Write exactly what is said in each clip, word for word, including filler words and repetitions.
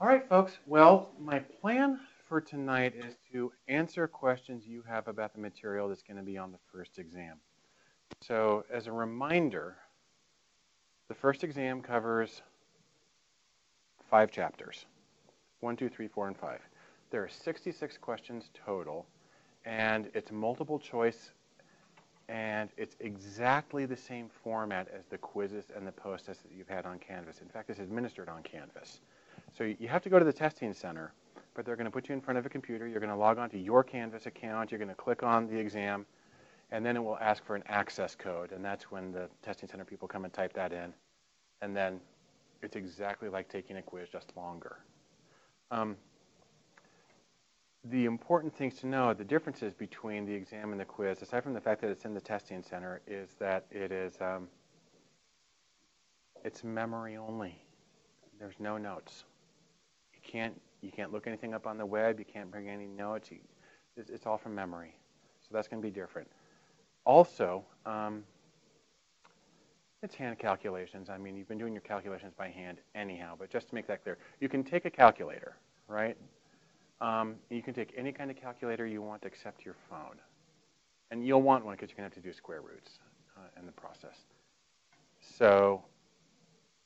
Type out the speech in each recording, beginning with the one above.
All right, folks. Well, my plan for tonight is to answer questions you have about the material that's going to be on the first exam. So as a reminder, the first exam covers five chapters, one, two, three, four, and five. There are sixty-six questions total, and it's multiple choice, and it's exactly the same format as the quizzes and the post tests that you've had on Canvas. In fact, this is administered on Canvas. So you have to go to the testing center, but they're going to put you in front of a computer. You're going to log on to your Canvas account. You're going to click on the exam, and then it will ask for an access code, and that's when the testing center people come and type that in. And then it's exactly like taking a quiz, just longer. Um, the important things to know, the differences between the exam and the quiz, aside from the fact that it's in the testing center, is that it is um, it's memory only. There's no notes. You can't, you can't look anything up on the web. You can't bring any notes. You, it's, it's all from memory. So that's going to be different. Also, um, it's hand calculations. I mean, you've been doing your calculations by hand anyhow, but just to make that clear, you can take a calculator, right? Um, you can take any kind of calculator you want except your phone. And you'll want one because you're going to have to do square roots uh, in the process. So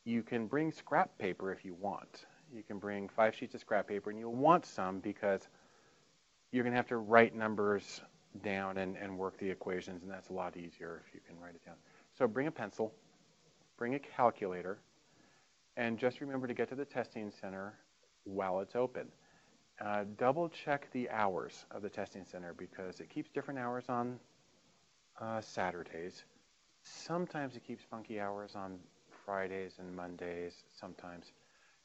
you can bring scrap paper if you want. You can bring five sheets of scrap paper, and you'll want some because you're going to have to write numbers down and, and work the equations, and that's a lot easier if you can write it down. So bring a pencil, bring a calculator, and just remember to get to the testing center while it's open. Uh, double check the hours of the testing center because it keeps different hours on uh, Saturdays. Sometimes it keeps funky hours on Fridays and Mondays sometimes.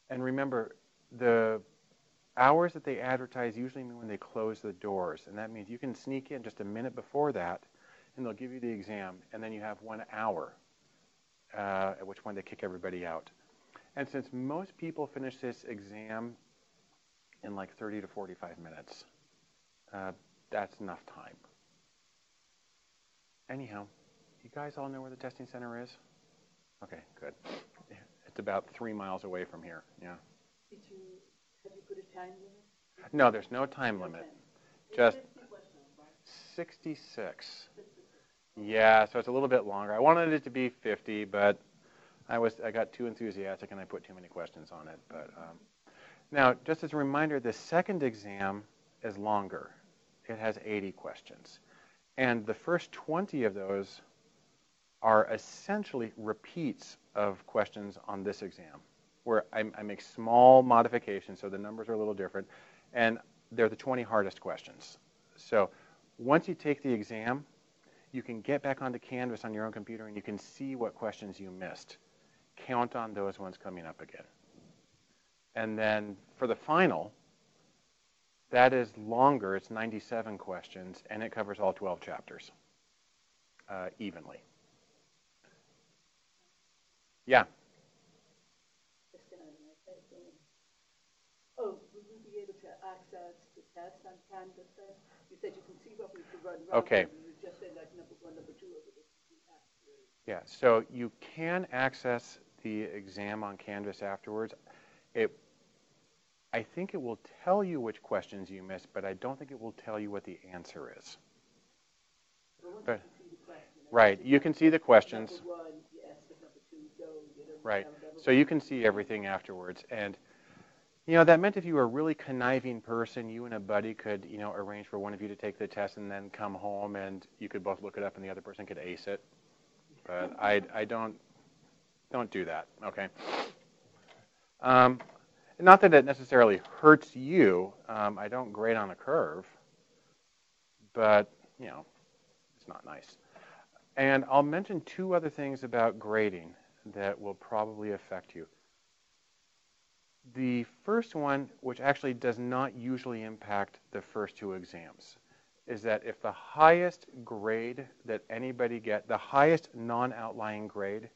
And remember, the hours that they advertise usually mean when they close the doors. And that means you can sneak in just a minute before that, and they'll give you the exam. And then you have one hour, uh, at which point they kick everybody out. And since most people finish this exam in like thirty to forty-five minutes, uh, that's enough time. Anyhow, you guys all know where the testing center is? Okay, good. It's about three miles away from here, yeah. Did you, have you put a time limit? No, there's no time limit. Just sixty-six. Yeah, so it's a little bit longer. I wanted it to be fifty, but I was I got too enthusiastic and I put too many questions on it. But um, now, just as a reminder, the second exam is longer. It has eighty questions. And the first twenty of those are essentially repeats of questions on this exam, where I, I make small modifications, so the numbers are a little different, and they're the twenty hardest questions. So once you take the exam, you can get back onto Canvas on your own computer, and you can see what questions you missed. Count on those ones coming up again. And then for the final, that is longer. It's ninety-seven questions, and it covers all twelve chapters uh, evenly. Yeah. Oh, will you be able to access the test on Canvas then? You said you can see what we could run around. Okay. You just said like number one, number two. Yeah, so you can access the exam on Canvas afterwards. It, I think it will tell you which questions you missed, but I don't think it will tell you what the answer is. Well, but, you the question, right, you can see the questions. Right. So you can see everything afterwards. And, you know, that meant if you were a really conniving person, you and a buddy could, you know, arrange for one of you to take the test and then come home and you could both look it up and the other person could ace it. But I, I don't, don't do that, okay? Um, not that it necessarily hurts you. Um, I don't grade on a curve. But, you know, it's not nice. And I'll mention two other things about grading that will probably affect you. The first one, which actually does not usually impact the first two exams, is that if the highest grade that anybody gets, the highest non-outlying grade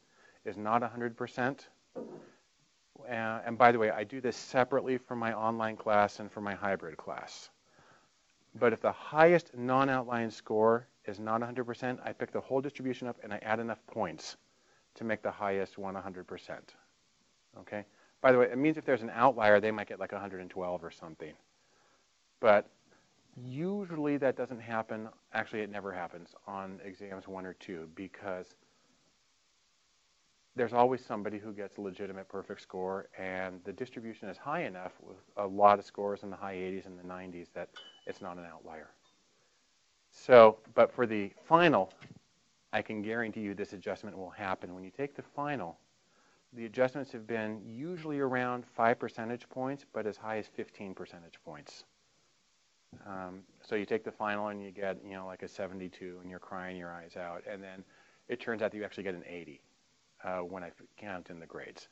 is not one hundred percent, uh, and by the way, I do this separately for my online class and for my hybrid class, but if the highest non-outlying score is not one hundred percent, I pick the whole distribution up and I add enough points to make the highest one one hundred percent. Okay? By the way, it means if there's an outlier, they might get like one hundred twelve or something. But usually that doesn't happen. Actually, it never happens on exams one or two because there's always somebody who gets a legitimate perfect score, and the distribution is high enough with a lot of scores in the high eighties and the nineties that it's not an outlier. So, but for the final, I can guarantee you this adjustment will happen. When you take the final, the adjustments have been usually around five percentage points, but as high as fifteen percentage points. Um, so you take the final and you get, you know, like a seventy-two, and you're crying your eyes out, and then it turns out that you actually get an eighty. Uh, when I count in the grades.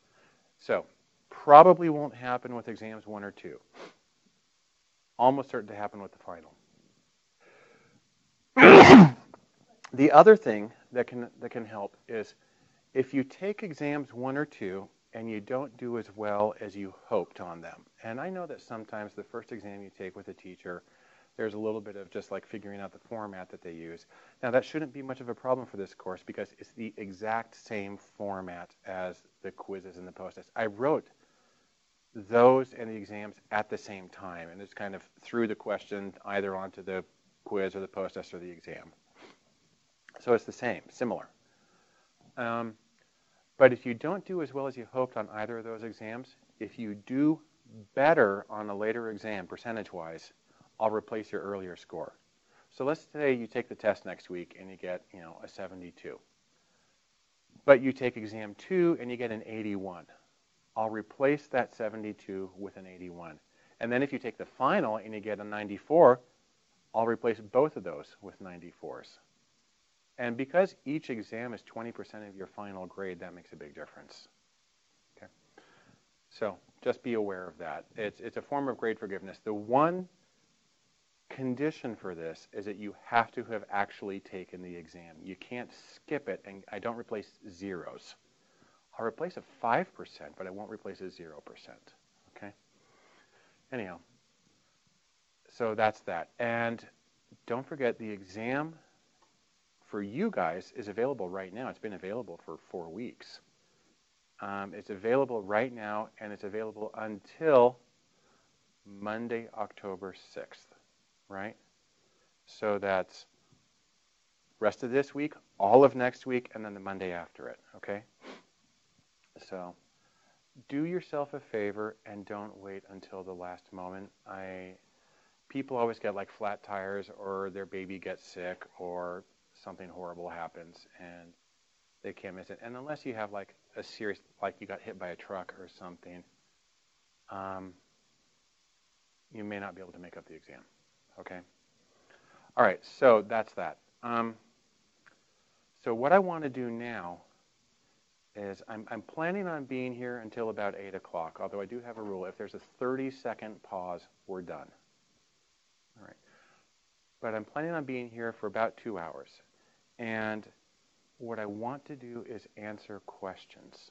So probably won't happen with exams one or two. Almost certain to happen with the final. The other thing that can, that can help is if you take exams one or two and you don't do as well as you hoped on them. And I know that sometimes the first exam you take with a teacher, there's a little bit of just like figuring out the format that they use. Now that shouldn't be much of a problem for this course because it's the exact same format as the quizzes and the post-tests. I wrote those and the exams at the same time and just kind of threw the question either onto the quiz or the post-test or the exam. So it's the same, similar. Um, but if you don't do as well as you hoped on either of those exams, if you do better on a later exam percentage-wise, I'll replace your earlier score. So let's say you take the test next week and you get, you know, a seventy-two. But you take exam two and you get an eighty-one. I'll replace that seventy-two with an eighty-one. And then if you take the final and you get a ninety-four, I'll replace both of those with ninety-fours. And because each exam is twenty percent of your final grade, that makes a big difference. Okay? So just be aware of that. It's, it's a form of grade forgiveness. The one condition for this is that you have to have actually taken the exam. You can't skip it, and I don't replace zeros. I'll replace a five percent, but I won't replace a zero percent, okay? Anyhow, so that's that. And don't forget, the exam for you guys is available right now. It's been available for four weeks. Um, it's available right now, and it's available until Monday, October sixth. Right? So that's rest of this week, all of next week, and then the Monday after it, okay? So do yourself a favor and don't wait until the last moment. I people always get like flat tires or their baby gets sick or something horrible happens and they can't miss it. And unless you have like a serious, like you got hit by a truck or something, um, you may not be able to make up the exam. Okay. All right, so that's that. Um, so what I want to do now is I'm, I'm planning on being here until about eight o'clock, although I do have a rule. If there's a thirty-second pause, we're done. All right. But I'm planning on being here for about two hours. And what I want to do is answer questions.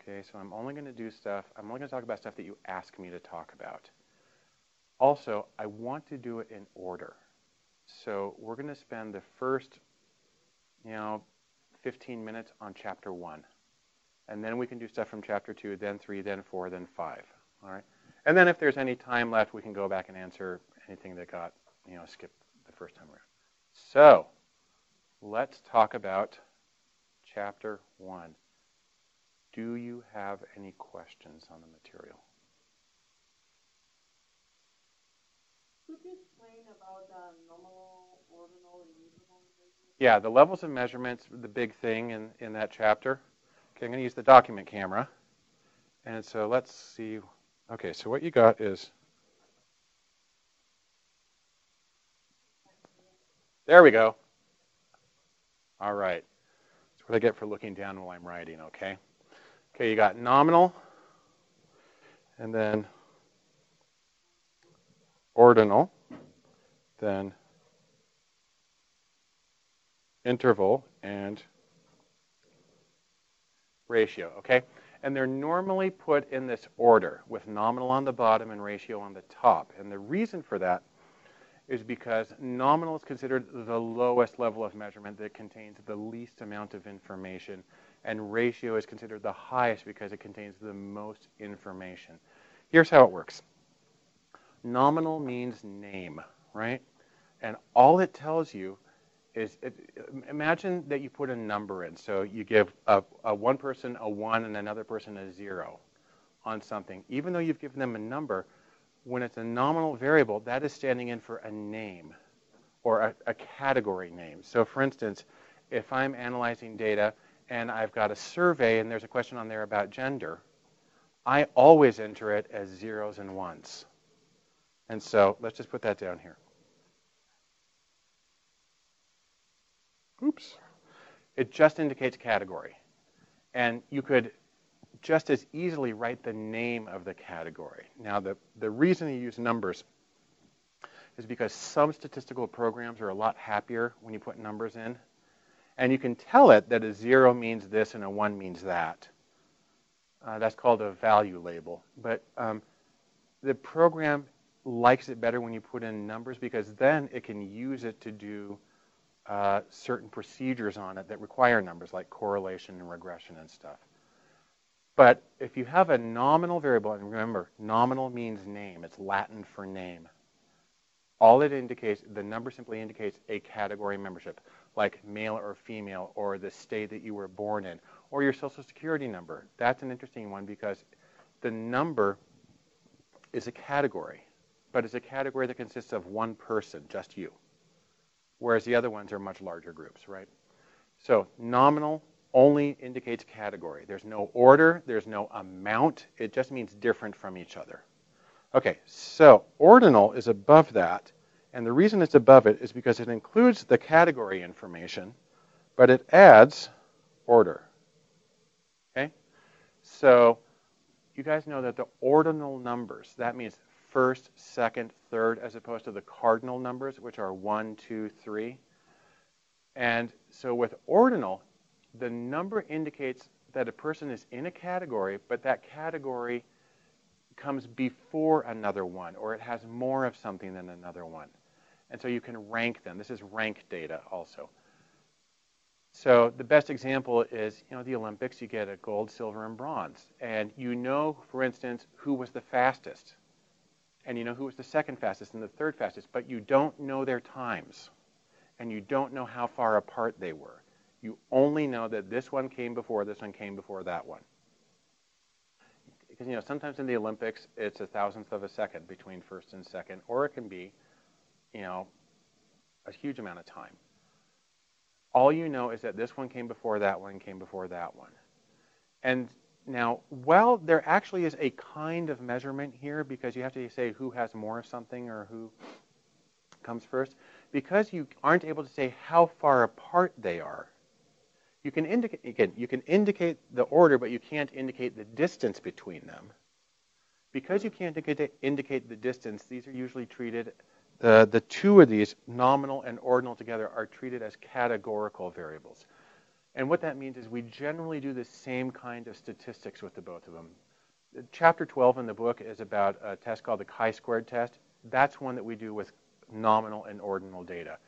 Okay, so I'm only going to do stuff, I'm only going to talk about stuff that you ask me to talk about. Also, I want to do it in order. So we're going to spend the first, you know, fifteen minutes on chapter one. And then we can do stuff from chapter two, then three, then four, then five. All right? And then if there's any time left, we can go back and answer anything that got, you know, skipped the first time around. So let's talk about chapter one. Do you have any questions on the material? Could you explain about the normal, ordinal, and usable measurements? Yeah, the levels of measurements, the big thing in, in that chapter. Okay, I'm going to use the document camera. And so let's see. Okay, so what you got is... There we go. All right. That's what I get for looking down while I'm writing, okay? Okay, you got nominal, and then... ordinal, then interval, and ratio, okay? And they're normally put in this order with nominal on the bottom and ratio on the top. And the reason for that is because nominal is considered the lowest level of measurement that contains the least amount of information and ratio is considered the highest because it contains the most information. Here's how it works. Nominal means name, right? And all it tells you is, it, imagine that you put a number in. So you give a, a one person a one and another person a zero on something. Even though you've given them a number, when it's a nominal variable, that is standing in for a name or a, a category name. So for instance, if I'm analyzing data and I've got a survey and there's a question on there about gender, I always enter it as zeros and ones. And so let's just put that down here. Oops. It just indicates category. And you could just as easily write the name of the category. Now, the, the reason you use numbers is because some statistical programs are a lot happier when you put numbers in. And you can tell it that a zero means this and a one means that. Uh, that's called a value label. But um, the program likes it better when you put in numbers because then it can use it to do Uh, certain procedures on it that require numbers like correlation and regression and stuff. But if you have a nominal variable, and remember, nominal means name. It's Latin for name. All it indicates, the number simply indicates a category membership, like male or female, or the state that you were born in, or your social security number. That's an interesting one because the number is a category, but it's a category that consists of one person, just you. Whereas the other ones are much larger groups, right? So nominal only indicates category. There's no order, there's no amount. It just means different from each other. Okay, so ordinal is above that, and the reason it's above it is because it includes the category information, but it adds order, okay? So you guys know that the ordinal numbers, that means first, second, third, as opposed to the cardinal numbers, which are one, two, three. And so with ordinal, the number indicates that a person is in a category, but that category comes before another one, or it has more of something than another one. And so you can rank them. This is rank data also. So the best example is, you know, the Olympics, you get a gold, silver, and bronze. And you know, for instance, who was the fastest. And you know who was the second fastest and the third fastest, but you don't know their times. And you don't know how far apart they were. You only know that this one came before, this one came before that one. Because, you know, sometimes in the Olympics, it's a thousandth of a second between first and second, or it can be, you know, a huge amount of time. All you know is that this one came before that one, came before that one. And now, while there actually is a kind of measurement here, because you have to say who has more of something or who comes first, because you aren't able to say how far apart they are, you can indicate, again, you can indicate the order, but you can't indicate the distance between them. Because you can't indicate the distance, these are usually treated, uh, the two of these, nominal and ordinal together, are treated as categorical variables. And what that means is we generally do the same kind of statistics with the both of them. Chapter twelve in the book is about a test called the chi-squared test. That's one that we do with nominal and ordinal data.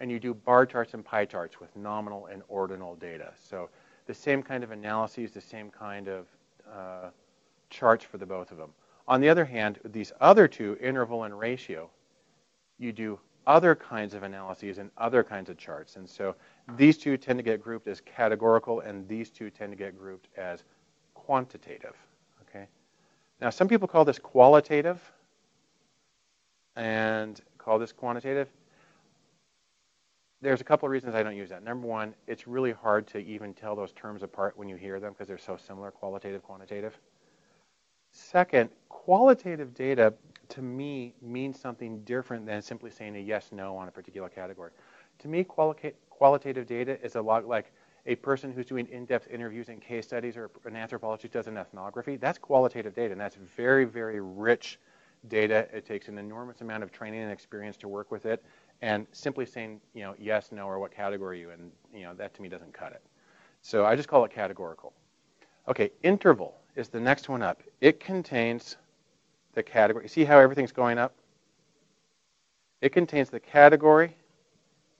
And you do bar charts and pie charts with nominal and ordinal data. So the same kind of analyses, the same kind of uh, charts for the both of them. On the other hand, these other two, interval and ratio, you do other kinds of analyses and other kinds of charts. And so these two tend to get grouped as categorical, and these two tend to get grouped as quantitative. Okay. Now, some people call this qualitative and call this quantitative. There's a couple of reasons I don't use that. Number one, it's really hard to even tell those terms apart when you hear them because they're so similar, qualitative, quantitative. Second, qualitative data, to me, means something different than simply saying a yes, no on a particular category. To me, quali- qualitative data is a lot like a person who's doing in-depth interviews and case studies, or an anthropologist does an ethnography. That's qualitative data, and that's very, very rich data. It takes an enormous amount of training and experience to work with it, and simply saying, you know, yes, no, or what category you in, you know, that to me doesn't cut it. So I just call it categorical. Okay, interval is the next one up. It contains the category. See how everything's going up? It contains the category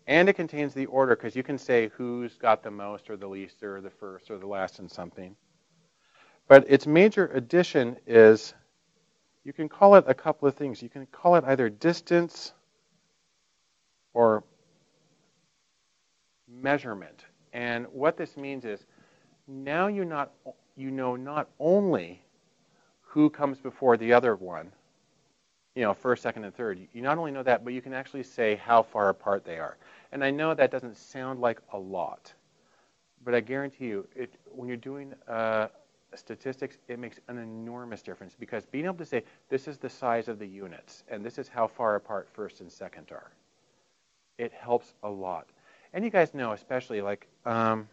And it contains the order, because you can say who's got the most or the least or the first or the last in something. But its major addition is, you can call it a couple of things. You can call it either distance or measurement. And what this means is, now you, not, you know not only who comes before the other one, you know, first, second, and third. You not only know that, but you can actually say how far apart they are. And I know that doesn't sound like a lot, but I guarantee you, it, when you're doing uh, statistics, it makes an enormous difference, because being able to say, this is the size of the units, and this is how far apart first and second are, it helps a lot. And you guys know, especially, like, um,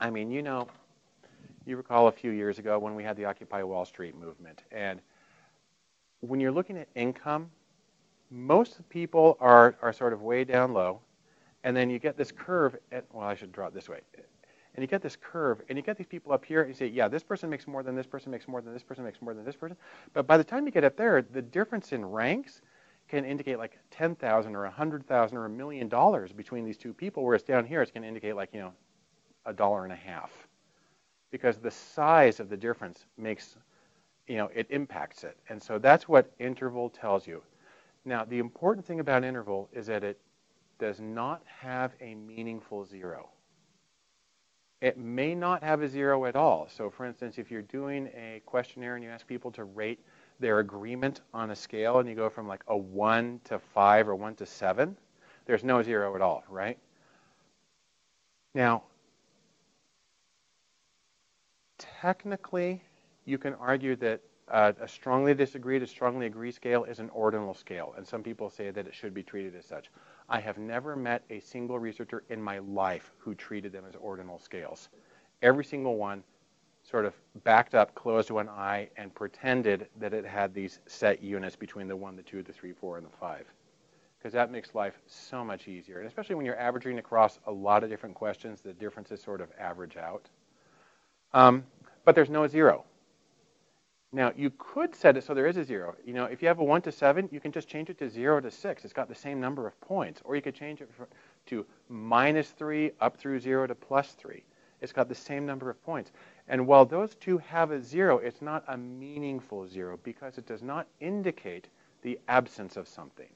I mean, you know, you recall a few years ago when we had the Occupy Wall Street movement, and when you're looking at income, most people are, are sort of way down low, and then you get this curve, at, well, I should draw it this way, and you get this curve, and you get these people up here, and you say, yeah, this person makes more than this person makes more than this person makes more than this person, but by the time you get up there, the difference in ranks can indicate like ten thousand or one hundred thousand or a million dollars between these two people, whereas down here it's going to indicate like, you know, a dollar and a half, because the size of the difference makes, you know, it impacts it. And so that's what interval tells you. Now, the important thing about interval is that it does not have a meaningful zero. It may not have a zero at all. So for instance, if you're doing a questionnaire and you ask people to rate their agreement on a scale, and you go from like a one to five or one to seven, there's no zero at all, right? Now, technically, you can argue that uh, a strongly disagree to strongly agree scale is an ordinal scale, and some people say that it should be treated as such. I have never met a single researcher in my life who treated them as ordinal scales. Every single one sort of backed up, closed one eye, and pretended that it had these set units between the one, the two, the three, four, and the five, because that makes life so much easier. And especially when you're averaging across a lot of different questions, the differences sort of average out. Um, but there's no zero. Now, you could set it so there is a zero. You know, if you have a one to seven, you can just change it to zero to six. It's got the same number of points. Or you could change it to minus three up through zero to plus three. It's got the same number of points. And while those two have a zero, it's not a meaningful zero, because it does not indicate the absence of something.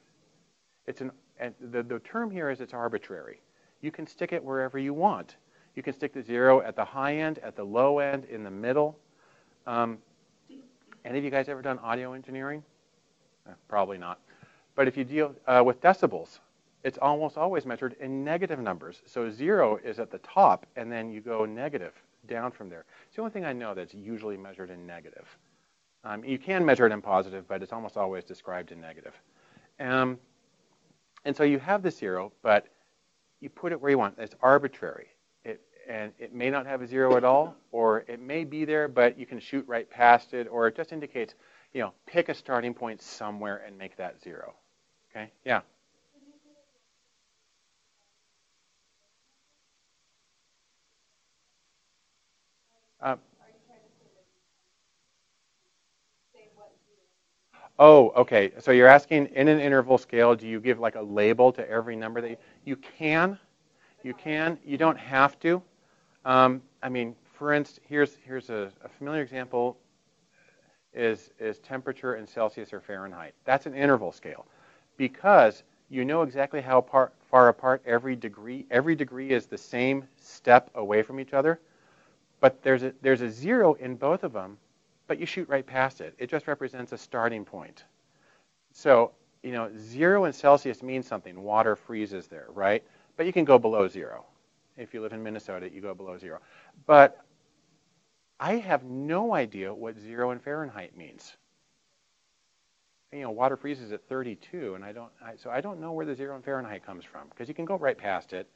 It's an, and the, the term here is it's arbitrary. You can stick it wherever you want. You can stick the zero at the high end, at the low end, in the middle. Um, Any of you guys ever done audio engineering? Eh, probably not. But if you deal uh, with decibels, it's almost always measured in negative numbers. So zero is at the top, and then you go negative down from there. It's the only thing I know that's usually measured in negative. Um, you can measure it in positive, but it's almost always described in negative. Um, and so you have the zero, but you put it where you want. It's arbitrary. And it may not have a zero at all, or it may be there, but you can shoot right past it, or it just indicates, you know, pick a starting point somewhere and make that zero. Okay? Yeah. Uh, oh, okay. So you're asking, in an interval scale, do you give like a label to every number that you, you can? You can. You don't have to. Um, I mean, for instance, here's here's a, a familiar example is, is temperature in Celsius or Fahrenheit. That's an interval scale, because you know exactly how par, far apart every degree. Every degree is the same step away from each other, but there's a, there's a zero in both of them, but you shoot right past it. It just represents a starting point. So, you know, zero in Celsius means something. Water freezes there, right? But you can go below zero. If you live in Minnesota, you go below zero. But I have no idea what zero in Fahrenheit means. You know, water freezes at thirty-two, and I don't. I, so I don't know where the zero in Fahrenheit comes from, because you can go right past it.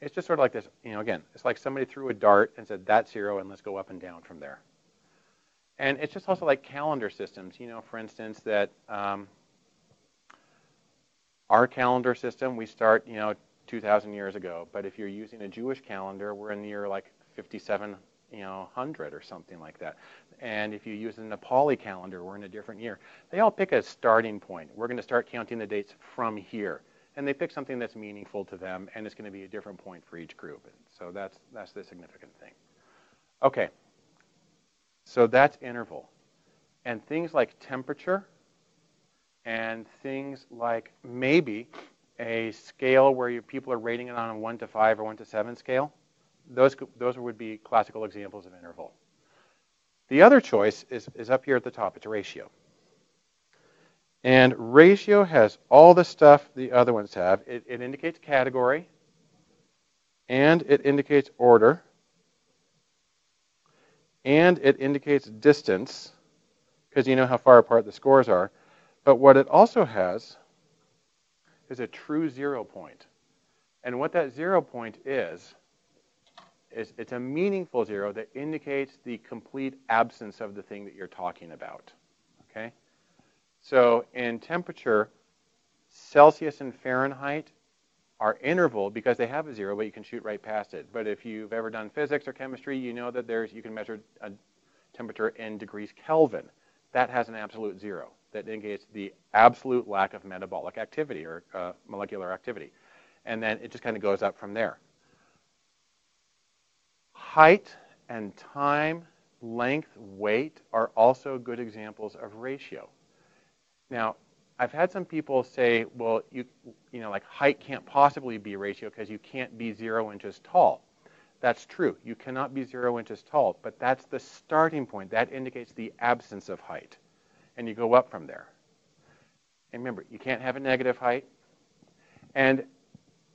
It's just sort of like this. You know, again, it's like somebody threw a dart and said that's zero, and let's go up and down from there. And it's just also like calendar systems. You know, for instance, that um, our calendar system, we start, you know, two thousand years ago, but if you're using a Jewish calendar, we're in the year like fifty-seven hundred, you know, or something like that. And if you use a Nepali calendar, we're in a different year. They all pick a starting point. We're going to start counting the dates from here. and they pick something that's meaningful to them, and it's going to be a different point for each group. And so that's, that's the significant thing. Okay, so that's interval. And things like temperature and things like maybe a scale where your people are rating it on a one to five or one to seven scale, those, those would be classical examples of interval. The other choice is, is up here at the top, it's ratio. And ratio has all the stuff the other ones have. It, it indicates category, and it indicates order, and it indicates distance, because you know how far apart the scores are. But what it also has is a true zero point. And what that zero point is, is it's a meaningful zero that indicates the complete absence of the thing that you're talking about. Okay? So in temperature, Celsius and Fahrenheit are interval because they have a zero, but you can shoot right past it. But if you've ever done physics or chemistry, you know that there's, you can measure a temperature in degrees Kelvin. That has an absolute zero. That indicates the absolute lack of metabolic activity or uh, molecular activity. And then it just kind of goes up from there. Height and time, length, weight are also good examples of ratio. Now, I've had some people say, well, you, you know, like height can't possibly be ratio because you can't be zero inches tall. That's true. You cannot be zero inches tall, but that's the starting point. That indicates the absence of height. And you go up from there. And remember, you can't have a negative height. And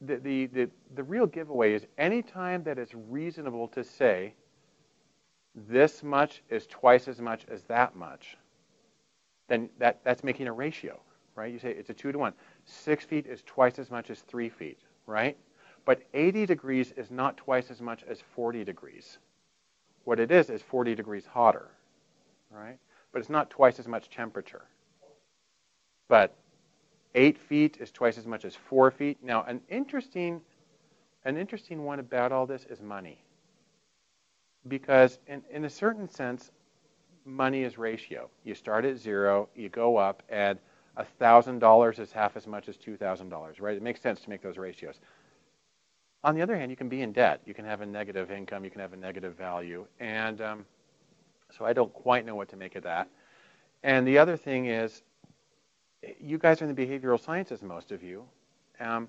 the, the, the, the real giveaway is any time that it's reasonable to say this much is twice as much as that much, then that, that's making a ratio, right? You say it's a two to one. Six feet is twice as much as three feet, right? But eighty degrees is not twice as much as forty degrees. What it is is forty degrees hotter, right? But it's not twice as much temperature. But eight feet is twice as much as four feet. Now, an interesting, an interesting one about all this is money. Because in, in a certain sense, money is ratio. You start at zero, you go up, and one thousand dollars is half as much as two thousand dollars, right? It makes sense to make those ratios. On the other hand, you can be in debt. You can have a negative income, you can have a negative value, and um, so I don't quite know what to make of that. And the other thing is, you guys are in the behavioral sciences, most of you. Um,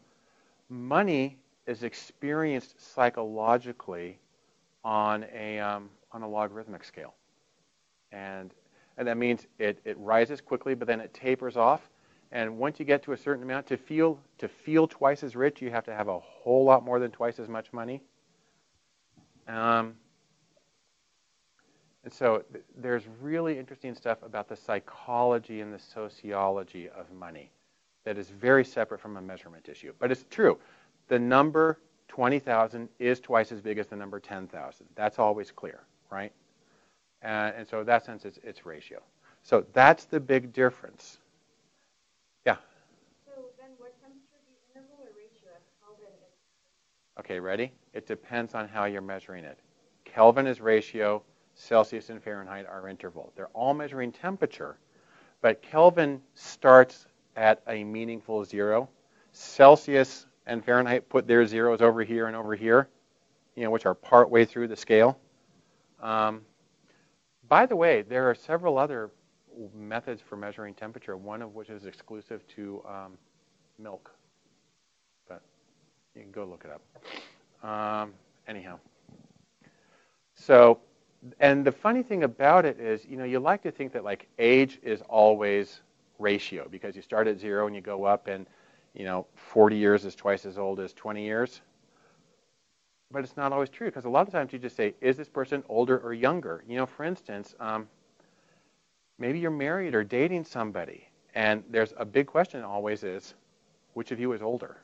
money is experienced psychologically on a, um, on a logarithmic scale. And, and that means it, it rises quickly, but then it tapers off. And once you get to a certain amount, to feel, to feel twice as rich, you have to have a whole lot more than twice as much money. Um, And so there's really interesting stuff about the psychology and the sociology of money that is very separate from a measurement issue. But it's true. The number twenty thousand is twice as big as the number ten thousand. That's always clear, right? Uh, and so in that sense, it's, it's ratio. So that's the big difference. Yeah? So then what comes to the interval or ratio? Kelvin is... Okay, ready? It depends on how you're measuring it. Kelvin is ratio. Celsius and Fahrenheit are interval. They're all measuring temperature, but Kelvin starts at a meaningful zero. Celsius and Fahrenheit put their zeros over here and over here, you know, which are partway through the scale. Um, by the way, there are several other methods for measuring temperature, one of which is exclusive to um, milk. But you can go look it up. Um, anyhow. So... And the funny thing about it is, you know, you like to think that like age is always ratio because you start at zero and you go up and, you know, forty years is twice as old as twenty years. But it's not always true because a lot of times you just say, is this person older or younger? You know, for instance, um, maybe you're married or dating somebody and there's a big question always is, which of you is older?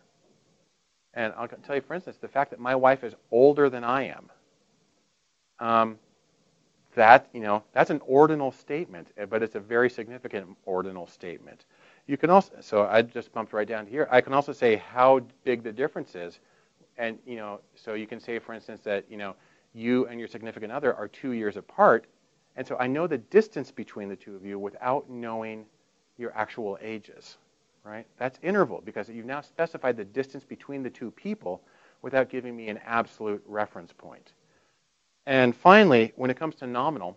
And I'll tell you, for instance, the fact that my wife is older than I am. Um, That, you know, that's an ordinal statement, but it's a very significant ordinal statement. You can also, so I just bumped right down here. I can also say how big the difference is. And, you know, so you can say, for instance, that, you know, you and your significant other are two years apart. And so I know the distance between the two of you without knowing your actual ages. right? That's interval because you've now specified the distance between the two people without giving me an absolute reference point. And finally, when it comes to nominal,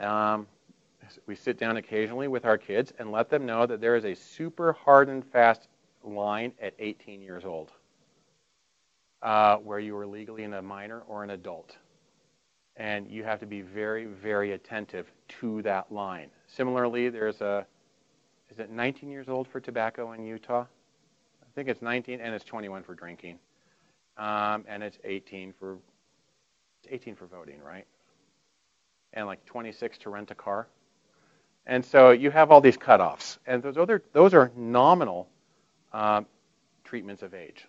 um, we sit down occasionally with our kids and let them know that there is a super hard and fast line at eighteen years old uh, where you are legally in a minor or an adult. And you have to be very, very attentive to that line. Similarly, there's a, is it nineteen years old for tobacco in Utah? I think it's nineteen, and it's twenty-one for drinking. Um, and it's eighteen for, eighteen for voting, right? And like twenty-six to rent a car. And so you have all these cutoffs. And those other, those are nominal um, treatments of age,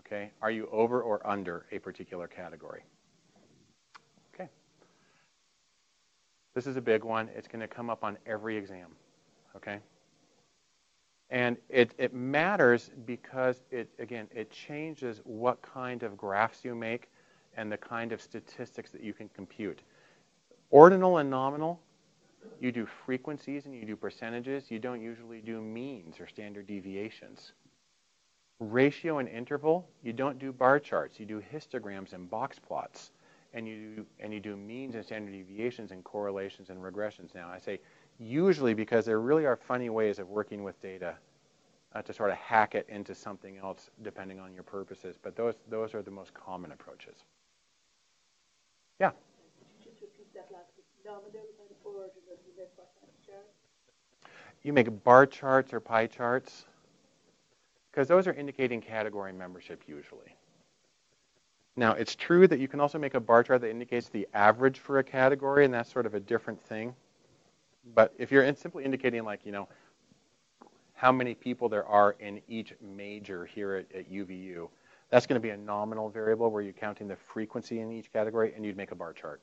okay? Are you over or under a particular category? This is a big one. It's going to come up on every exam, okay? And it, it matters because, it again, it changes what kind of graphs you make and the kind of statistics that you can compute. Ordinal and nominal, you do frequencies and you do percentages. You don't usually do means or standard deviations. Ratio and interval, you don't do bar charts. You do histograms and box plots. And you, do, and you do means and standard deviations and correlations and regressions. Now, I say usually because there really are funny ways of working with data uh, to sort of hack it into something else depending on your purposes. But those, those are the most common approaches. Yeah? Could you just repeat that last bit? Nominal and ordinal, you make what kind of chart? You make bar charts or pie charts because those are indicating category membership usually. Now, it's true that you can also make a bar chart that indicates the average for a category, and that's sort of a different thing. But if you're simply indicating, like, you know, how many people there are in each major here at, at U V U, that's going to be a nominal variable where you're counting the frequency in each category, and you'd make a bar chart.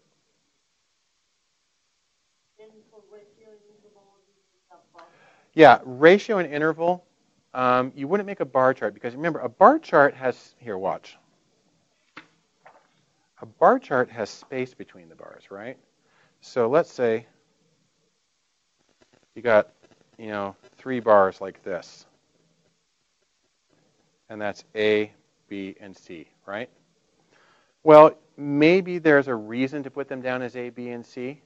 Yeah, ratio and interval, um, you wouldn't make a bar chart because, remember, a bar chart has, here, watch. A bar chart has space between the bars, right? So let's say you got, you know, three bars like this. And that's A, B, and C, right? Well, maybe there's a reason to put them down as A, B, and C.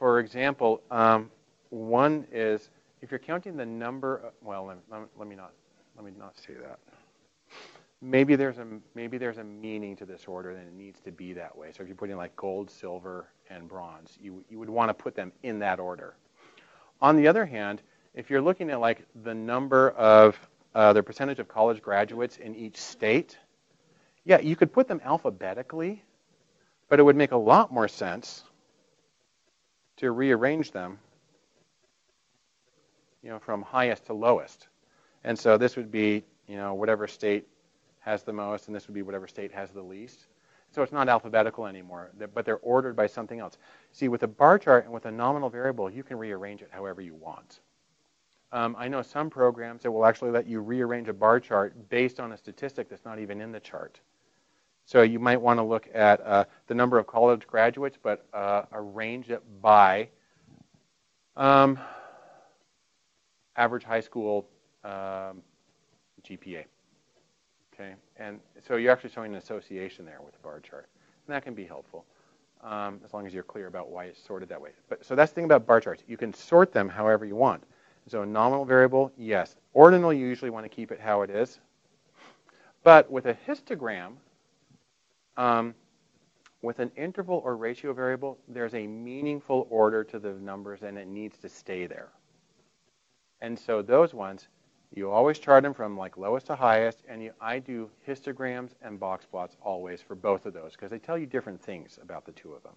For example, um, one is if you're counting the number of, well, let me, let me not let me not say that. Maybe there's a maybe there's a meaning to this order, and it needs to be that way. So if you're putting like gold, silver, and bronze, you you would want to put them in that order. On the other hand, if you're looking at like the number of uh, the percentage of college graduates in each state, yeah, you could put them alphabetically, but it would make a lot more sense to rearrange them, you know, from highest to lowest. And so this would be, you know, whatever state has the most, and this would be whatever state has the least. So it's not alphabetical anymore, but they're ordered by something else. See, with a bar chart and with a nominal variable, you can rearrange it however you want. Um, I know some programs that will actually let you rearrange a bar chart based on a statistic that's not even in the chart. So you might want to look at uh, the number of college graduates, but uh, arrange it by um, average high school um, G P A. Okay, and so you're actually showing an association there with the bar chart, and that can be helpful um, as long as you're clear about why it's sorted that way. But so that's the thing about bar charts. You can sort them however you want. So a nominal variable, yes. Ordinal, you usually want to keep it how it is. But with a histogram, um, with an interval or ratio variable, there's a meaningful order to the numbers, and it needs to stay there. And so those ones, you always chart them from like lowest to highest, and you, I do histograms and box plots always for both of those because they tell you different things about the two of them.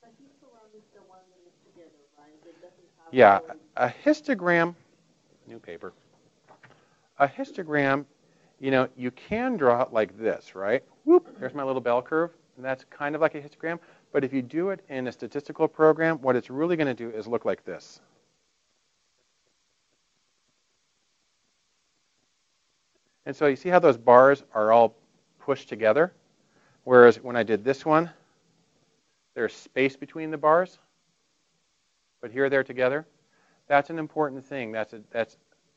But histogram is the one that is together, right? It doesn't have yeah, a histogram, new paper. A histogram, you know, you can draw it like this, right? Whoop, there's my little bell curve, and that's kind of like a histogram. But if you do it in a statistical program, what it's really going to do is look like this. And so you see how those bars are all pushed together? Whereas when I did this one, there's space between the bars, but here they're together. That's an important thing. That's, a, that's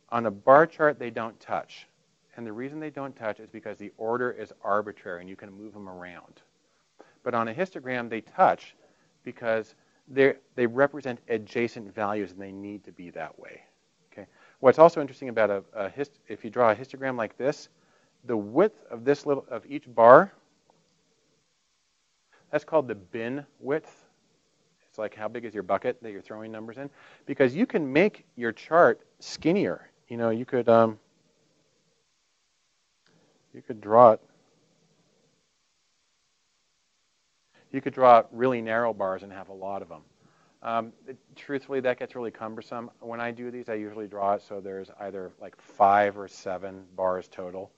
on a bar chart they don't touch. And the reason they don't touch is because the order is arbitrary and you can move them around. But on a histogram they touch because they they represent adjacent values and they need to be that way. Okay. What's also interesting about a, a hist if you draw a histogram like this, the width of this little of each bar, that's called the bin width. It's like how big is your bucket that you're throwing numbers in, because you can make your chart skinnier. You know, you could um, you could draw it. You could draw really narrow bars and have a lot of them. Um, it, truthfully, that gets really cumbersome. When I do these, I usually draw it so there's either like five or seven bars total,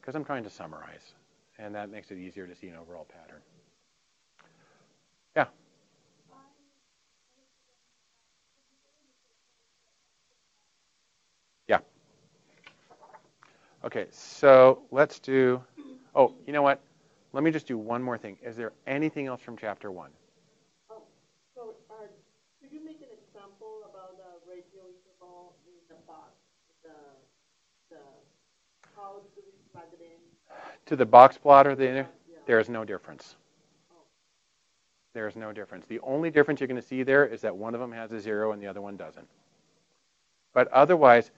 because I'm trying to summarize, and that makes it easier to see an overall pattern. Yeah. Yeah. Okay, so let's do, oh, you know what? Let me just do one more thing. Is there anything else from chapter one? Oh, so uh, could you make an example about the ratio interval in the box? The, the, how do we plug it in? To the box plot or the inner? Yeah. There is no difference. Oh. There is no difference. The only difference you're going to see there is that one of them has a zero and the other one doesn't. But otherwise,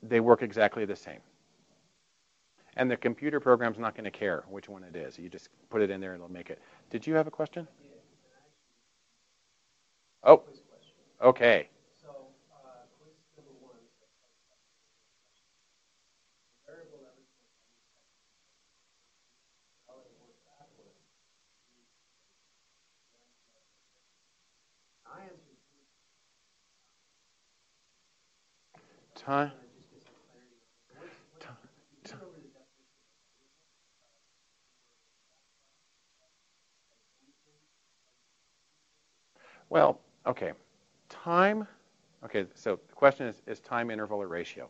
they work exactly the same. And the computer program's not going to care which one it is. You just put it in there and it'll make it. Did you have a question? Oh, okay. So, uh, quiz number one. Variable that was how it works backwards. I answered time. Well, okay, time, okay, so the question is, is time interval or ratio?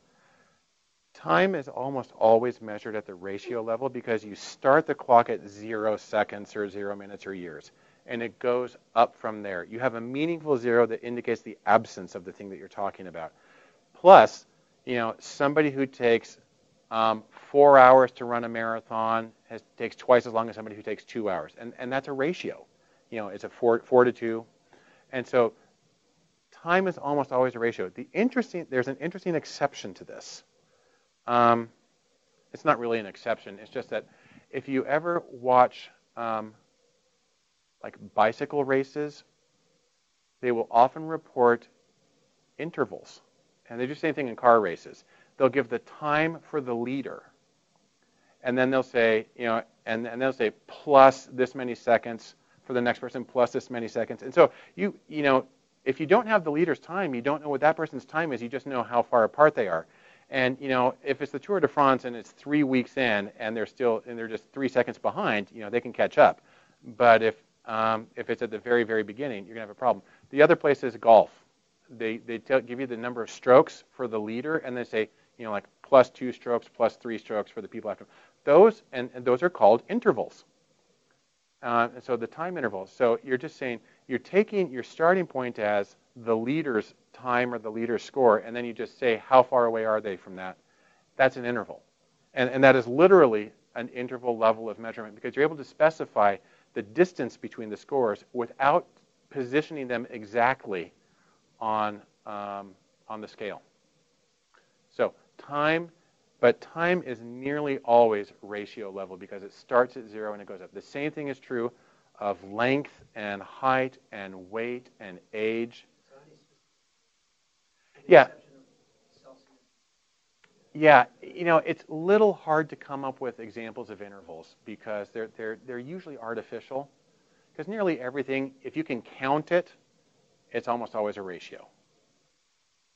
Time is almost always measured at the ratio level because you start the clock at zero seconds or zero minutes or years, and it goes up from there. You have a meaningful zero that indicates the absence of the thing that you're talking about. Plus, you know, somebody who takes um, four hours to run a marathon has, takes twice as long as somebody who takes two hours, and, and that's a ratio. You know, it's a four, four to two. And so time is almost always a ratio. The interesting, there's an interesting exception to this. Um, it's not really an exception. It's just that if you ever watch um, like bicycle races, they will often report intervals. And they do the same thing in car races. They'll give the time for the leader. And then they'll say, you know, and, and they'll say plus this many seconds for the next person, plus this many seconds. And so, you you know, if you don't have the leader's time, you don't know what that person's time is. You just know how far apart they are. And, you know, if it's the Tour de France and it's three weeks in and they're still, and they're just three seconds behind, you know, they can catch up. But if um, if it's at the very, very beginning, you're going to have a problem. The other place is golf. They, they tell, give you the number of strokes for the leader, and they say, you know, like plus two strokes, plus three strokes for the people after. Those, and, and those are called intervals. Uh, and so the time interval. So you're just saying you're taking your starting point as the leader's time or the leader's score, and then you just say how far away are they from that. That's an interval. And, and that is literally an interval level of measurement because you're able to specify the distance between the scores without positioning them exactly on, um, on the scale. So time. But time is nearly always ratio level because it starts at zero and it goes up. The same thing is true of length and height and weight and age. Yeah. Yeah, you know, it's a little hard to come up with examples of intervals because they're, they're, they're usually artificial. Because nearly everything, if you can count it, it's almost always a ratio.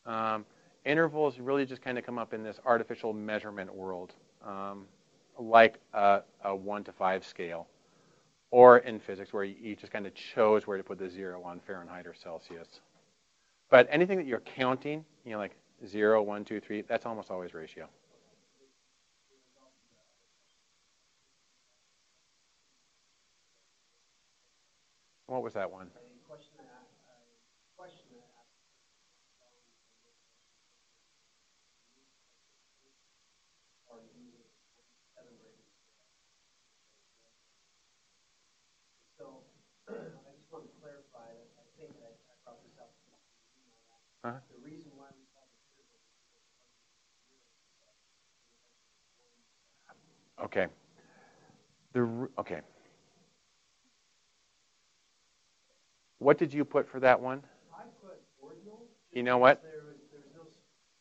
Um, Intervals really just kind of come up in this artificial measurement world, um, like a, a one to five scale, or in physics where you, you just kind of chose where to put the zero on Fahrenheit or Celsius. But anything that you're counting, you know, like zero, one, two, three, that's almost always ratio. What was that one? Uh-huh. The reason why we call it okay. The okay. What did you put for that one? I put ordinal. You know what? There was, there was no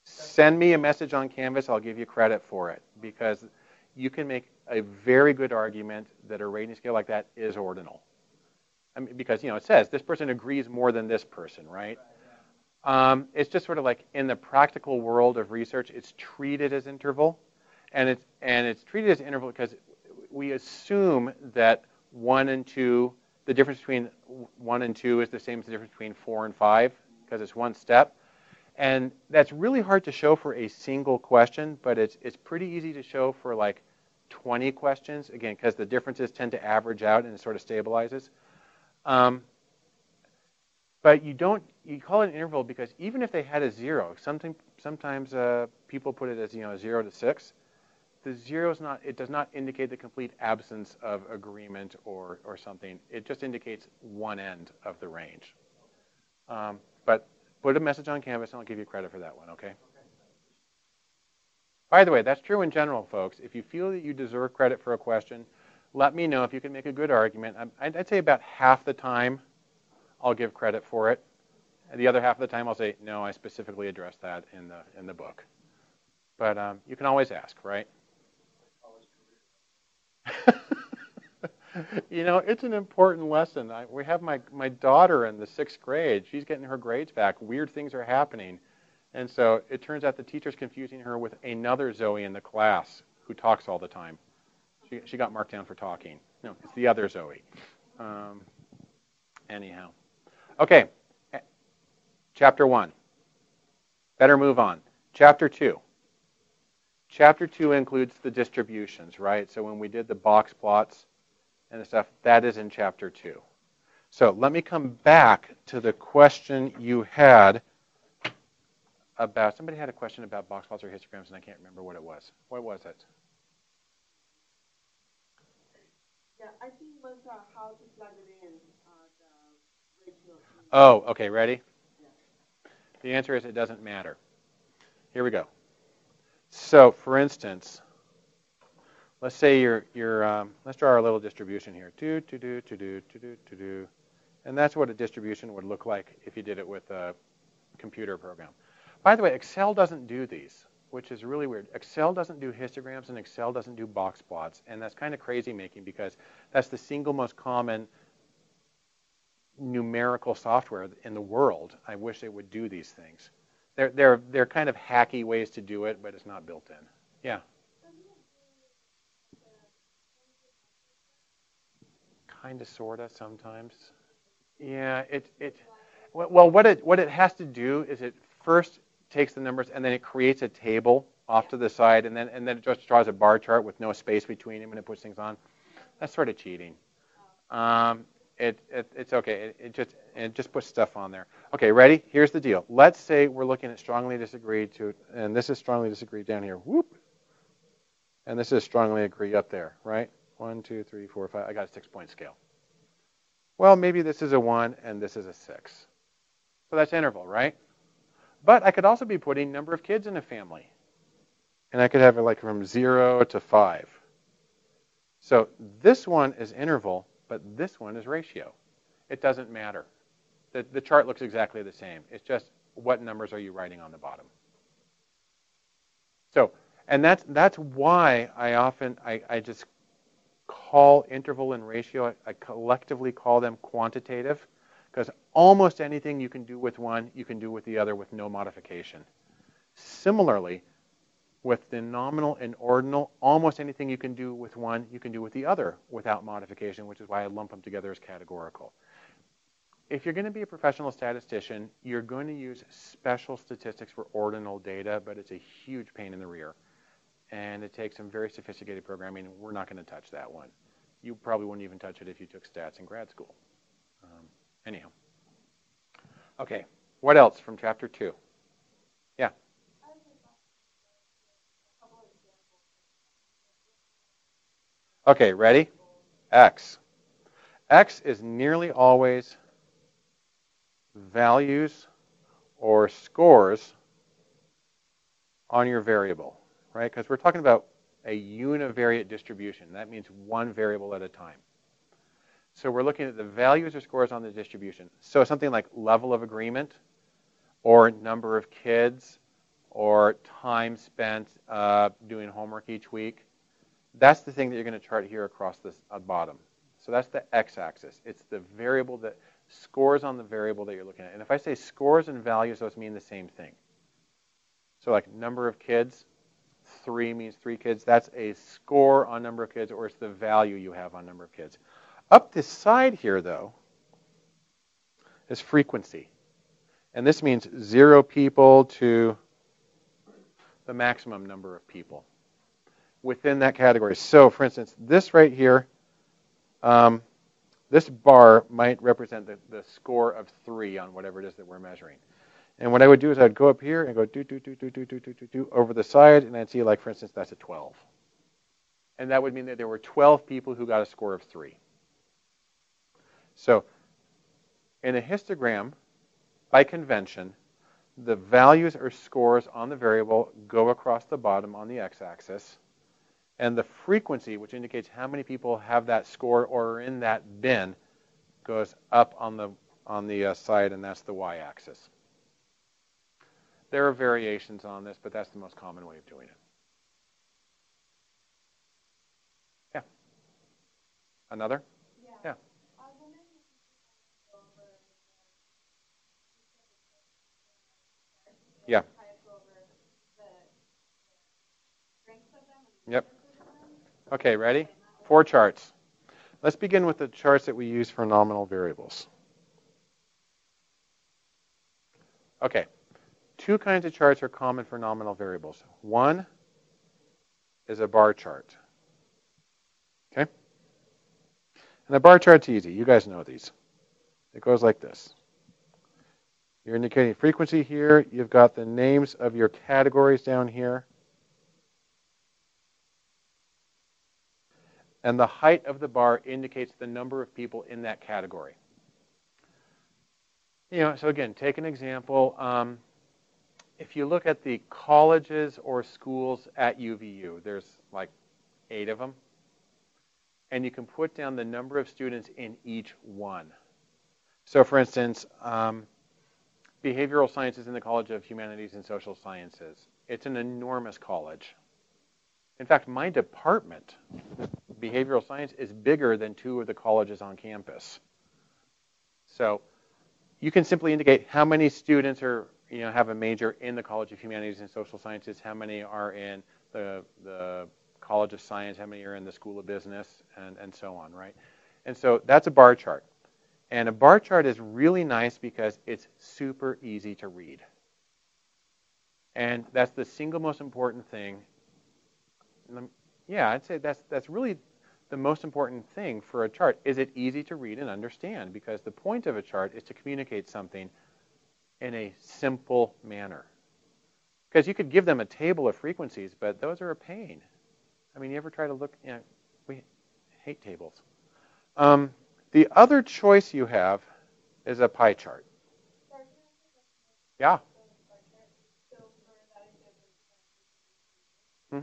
send me a message on Canvas. I'll give you credit for it, because you can make a very good argument that a rating scale like that is ordinal. I mean, because, you know, it says this person agrees more than this person, right? Right, yeah. Um, it's just sort of like in the practical world of research, it's treated as interval, and it's and it's treated as interval because we assume that one and two, the difference between one and two is the same as the difference between four and five, because it's one step, and that's really hard to show for a single question, but it's it's pretty easy to show for like twenty questions, again, because the differences tend to average out and it sort of stabilizes. Um, but you don't, you call it an interval because even if they had a zero, something, sometimes uh, people put it as, you know, zero to six, the zero is not, it does not indicate the complete absence of agreement or, or something. It just indicates one end of the range. Um, but put a message on Canvas and I'll give you credit for that one, okay? By the way, that's true in general, folks. If you feel that you deserve credit for a question, let me know if you can make a good argument. I'd, I'd say about half the time I'll give credit for it. And the other half of the time I'll say, no, I specifically addressed that in the, in the book. But um, you can always ask, right? You know, it's an important lesson. I, we have my, my daughter in the sixth grade. She's getting her grades back. Weird things are happening. And so it turns out the teacher's confusing her with another Zoe in the class who talks all the time. She, she got marked down for talking. No, it's the other Zoe. Um, anyhow. Okay. Chapter one. Better move on. Chapter two. Chapter two includes the distributions, right? So when we did the box plots and the stuff, that is in chapter two. So let me come back to the question you had about, somebody had a question about box plots or histograms, and I can't remember what it was. What was it? Yeah, I think it was uh, how to plug it in. Uh, the ratio. Oh, okay, ready? Yeah. The answer is it doesn't matter. Here we go. So, for instance, let's say you're, you're um, let's draw our little distribution here. Do, do, do, do, do, do, do, do. And that's what a distribution would look like if you did it with a computer program. By the way, Excel doesn't do these, which is really weird. Excel doesn't do histograms, and Excel doesn't do box plots. And that's kind of crazy-making, because that's the single most common numerical software in the world. I wish they would do these things. They're, they're, they're kind of hacky ways to do it, but it's not built in. Yeah? Kind of, sort of, sometimes. Yeah, it... it well, what it, what it has to do is it first takes the numbers and then it creates a table off to the side, and then and then it just draws a bar chart with no space between them, and it puts things on. That's sort of cheating. Um, it, it it's okay. It, it just it just puts stuff on there. Okay, ready? Here's the deal. Let's say we're looking at strongly disagreed to, and this is strongly disagreed down here. Whoop. And this is strongly agree up there, right? One, two, three, four, five. I got a six-point scale. Well, maybe this is a one and this is a six. So that's interval, right? But I could also be putting number of kids in a family. And I could have it like from zero to five. So this one is interval, but this one is ratio. It doesn't matter. The, the chart looks exactly the same. It's just what numbers are you writing on the bottom. So, and that's that's why I often, I, I just call interval and ratio, I, I collectively call them quantitative. Because almost anything you can do with one, you can do with the other with no modification. Similarly, with the nominal and ordinal, almost anything you can do with one, you can do with the other without modification, which is why I lump them together as categorical. If you're going to be a professional statistician, you're going to use special statistics for ordinal data, but it's a huge pain in the rear. And it takes some very sophisticated programming. We're not going to touch that one. You probably wouldn't even touch it if you took stats in grad school. Um, Anyhow. Okay, what else from chapter two? Yeah. Okay, ready? X. X is nearly always values or scores on your variable, right? Because we're talking about a univariate distribution. That means one variable at a time. So we're looking at the values or scores on the distribution. So something like level of agreement, or number of kids, or time spent uh, doing homework each week. That's the thing that you're going to chart here across this uh, bottom. So that's the x-axis. It's the variable that scores on the variable that you're looking at. And if I say scores and values, those mean the same thing. So like number of kids, three means three kids. That's a score on number of kids, or it's the value you have on number of kids. Up this side here, though, is frequency. And this means zero people to the maximum number of people within that category. So, for instance, this right here, um, this bar might represent the, the score of three on whatever it is that we're measuring. And what I would do is I'd go up here and go do, do, do, do, do, do, do, do, do over the side, and I'd see, like, for instance, that's a twelve. And that would mean that there were twelve people who got a score of three. So in a histogram, by convention, the values or scores on the variable go across the bottom on the x-axis, and the frequency, which indicates how many people have that score or are in that bin, goes up on the, on the uh, side, and that's the y-axis. There are variations on this, but that's the most common way of doing it. Yeah. Another? Yeah. Yeah. Yeah. Yep. Okay, ready? Four charts. Let's begin with the charts that we use for nominal variables. Okay. Two kinds of charts are common for nominal variables. One is a bar chart. Okay? And a bar chart's easy. You guys know these. It goes like this. You're indicating frequency here. You've got the names of your categories down here. And the height of the bar indicates the number of people in that category. You know, so again, take an example. Um, If you look at the colleges or schools at U V U, there's like eight of them, and you can put down the number of students in each one. So for instance, um, behavioral science is in the College of Humanities and Social Sciences. It's an enormous college. In fact, my department, behavioral science, is bigger than two of the colleges on campus. So you can simply indicate how many students are you know, have a major in the College of Humanities and Social Sciences, how many are in the, the College of Science, how many are in the School of Business, and, and so on, right? And so that's a bar chart. And a bar chart is really nice because it's super easy to read. And that's the single most important thing. Yeah, I'd say that's, that's really the most important thing for a chart. Is it easy to read and understand? Because the point of a chart is to communicate something in a simple manner. Because you could give them a table of frequencies, but those are a pain. I mean, you ever try to look, you know, we hate tables. Um, the other choice you have is a pie chart. Yeah. Hmm?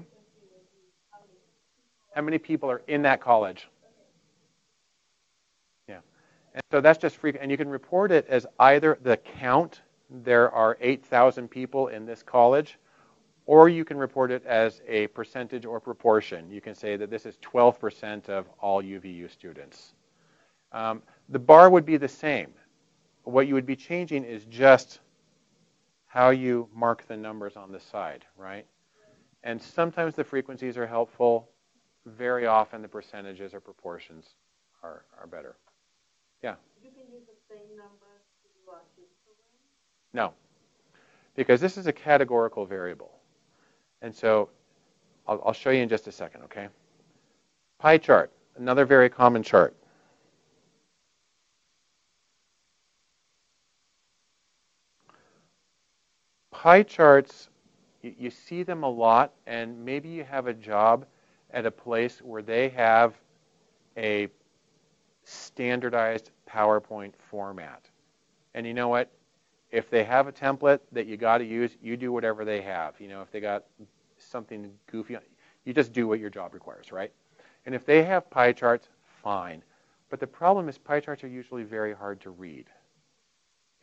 How many people are in that college? And so that's just free, and you can report it as either the count, there are eight thousand people in this college, or you can report it as a percentage or proportion. You can say that this is twelve percent of all U V U students. Um, the bar would be the same. What you would be changing is just how you mark the numbers on the side, right? And sometimes the frequencies are helpful. Very often the percentages or proportions are, are better. Yeah. You can use the same numbers to do a histogram? No, because this is a categorical variable. And so I'll, I'll show you in just a second, okay? Pie chart, another very common chart. Pie charts, you, you see them a lot, and maybe you have a job at a place where they have a standardized PowerPoint format. And you know what? if they have a template that you got to use, you do whatever they have. You know, if they got something goofy, you just do what your job requires, right? And if they have pie charts, fine. But the problem is pie charts are usually very hard to read.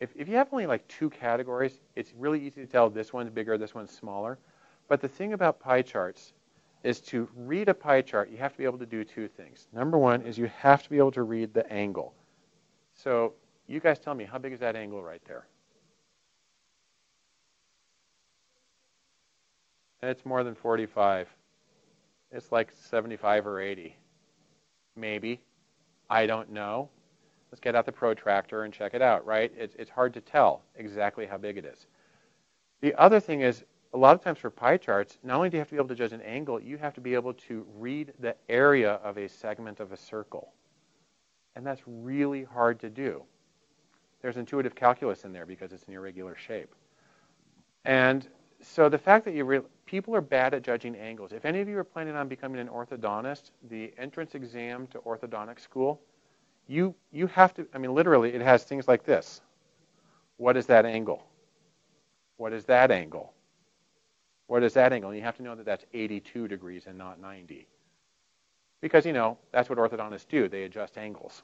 If, if you have only like two categories, it's really easy to tell this one's bigger, this one's smaller. But the thing about pie charts is to read a pie chart, you have to be able to do two things. Number one is you have to be able to read the angle. So you guys tell me, how big is that angle right there? And it's more than forty-five. It's like seventy-five or eighty. Maybe. I don't know. Let's get out the protractor and check it out, right? It's, it's hard to tell exactly how big it is. The other thing is, a lot of times for pie charts, not only do you have to be able to judge an angle, you have to be able to read the area of a segment of a circle. And that's really hard to do. There's intuitive calculus in there because it's an irregular shape. And so the fact that you re people are bad at judging angles. If any of you are planning on becoming an orthodontist, the entrance exam to orthodontic school, you, you have to, I mean, literally, it has things like this. What is that angle? What is that angle? What is that angle? And you have to know that that's eighty-two degrees and not ninety. Because, you know, that's what orthodontists do. They adjust angles.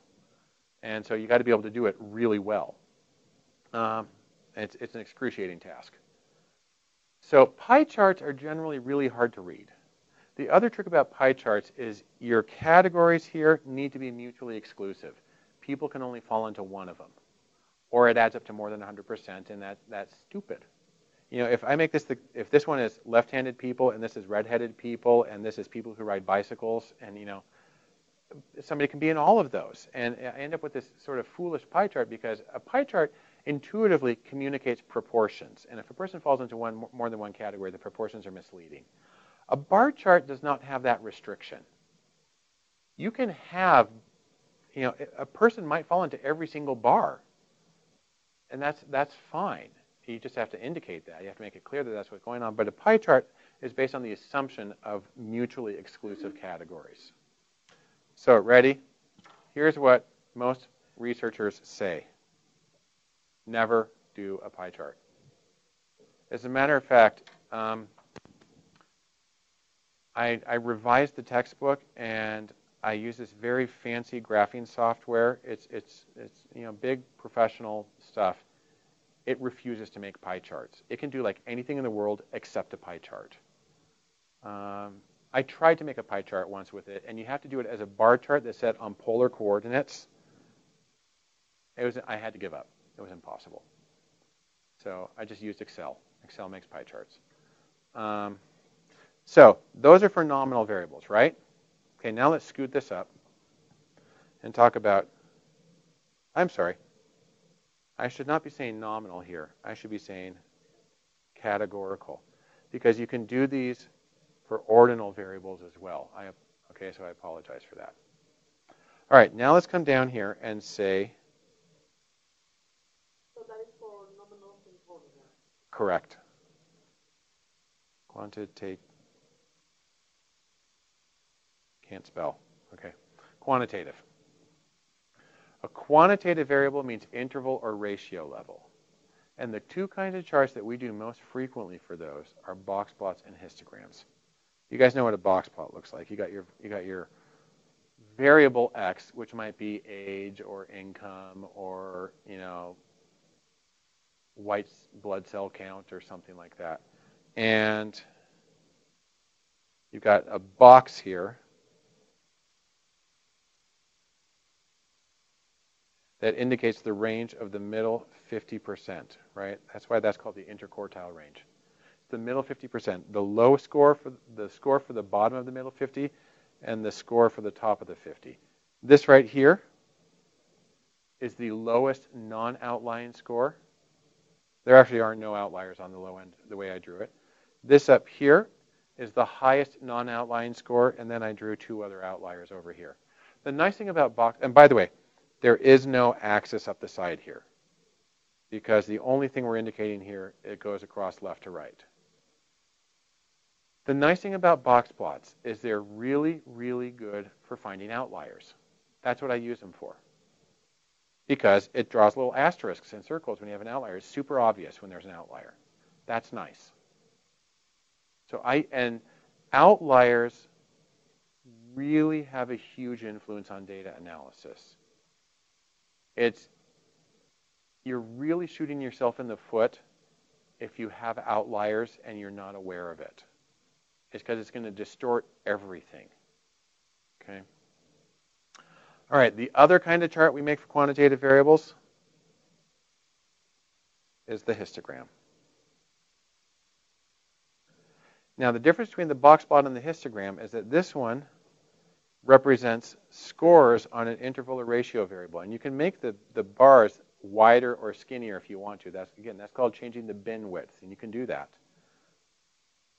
And so you've got to be able to do it really well. Um, it's, it's an excruciating task. So pie charts are generally really hard to read. The other trick about pie charts is your categories here need to be mutually exclusive. People can only fall into one of them. Or it adds up to more than one hundred percent, and that, that's stupid. You know, if I make this, the, if this one is left-handed people, and this is right-handed people, and this is people who ride bicycles, and, you know, somebody can be in all of those. And I end up with this sort of foolish pie chart, because a pie chart intuitively communicates proportions. And if a person falls into one more than one category, the proportions are misleading. A bar chart does not have that restriction. You can have, you know, a person might fall into every single bar. And that's, that's fine. You just have to indicate that. You have to make it clear that that's what's going on. But a pie chart is based on the assumption of mutually exclusive categories. So, ready? Here's what most researchers say. Never do a pie chart. As a matter of fact, um, I, I revised the textbook, and I use this very fancy graphing software. It's, it's, it's you know, big professional stuff. It refuses to make pie charts. It can do like anything in the world except a pie chart. Um, I tried to make a pie chart once with it, and you have to do it as a bar chart that's set on polar coordinates. It was, I had to give up. It was impossible. So I just used Excel. Excel makes pie charts. Um, so those are for nominal variables, right? Okay, now let's scoot this up and talk about, I'm sorry. I should not be saying nominal here. I should be saying categorical, because you can do these for ordinal variables as well. I, okay, so I apologize for that. All right, now let's come down here and say. So that is for nominal and ordinal. Correct. Quantitative. Can't spell. Okay, quantitative. A quantitative variable means interval or ratio level. And the two kinds of charts that we do most frequently for those are box plots and histograms. You guys know what a box plot looks like. You got your, you got your variable X, which might be age or income or, you know, white blood cell count or something like that. And you've got a box here that indicates the range of the middle fifty percent, right? That's why that's called the interquartile range. The middle fifty percent, the low score for the score for the bottom of the middle fifty, and the score for the top of the fifty. This right here is the lowest non-outlying score. There actually are no outliers on the low end, the way I drew it. This up here is the highest non-outlying score, and then I drew two other outliers over here. The nice thing about box, and by the way, there is no axis up the side here, because the only thing we're indicating here, it goes across left to right. The nice thing about box plots is they're really, really good for finding outliers. That's what I use them for. because it draws little asterisks and circles when you have an outlier. It's super obvious when there's an outlier. That's nice. So I and outliers really have a huge influence on data analysis. It's you're really shooting yourself in the foot if you have outliers and you're not aware of it. It's because it's going to distort everything. Okay. All right, the other kind of chart we make for quantitative variables is the histogram. Now, the difference between the box plot and the histogram is that this one represents scores on an interval or ratio variable. And you can make the, the bars wider or skinnier if you want to. That's, again, that's called changing the bin width, and you can do that.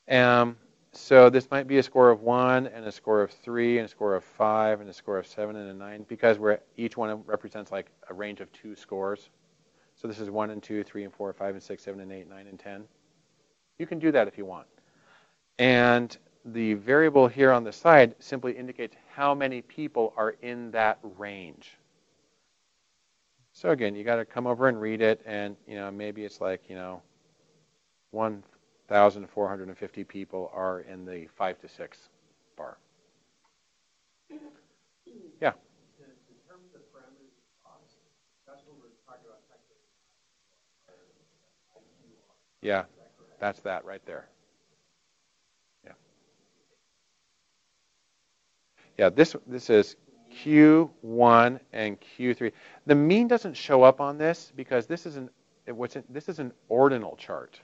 Um, So this might be a score of one, and a score of three, and a score of five, and a score of seven, and a nine, because we're, each one represents like a range of two scores. So this is one and two, three and four, five and six, seven and eight, nine and ten. You can do that if you want. And the variable here on the side simply indicates how many people are in that range. So again, you got to come over and read it, and you know maybe it's like you know one. one thousand four hundred fifty people are in the five to six bar. Yeah. In terms of parameters of cost, that's what we're talking about. Yeah, that's that right there. Yeah. Yeah. This this is Q one and Q three. The mean doesn't show up on this because this is an what's in, this is an ordinal chart.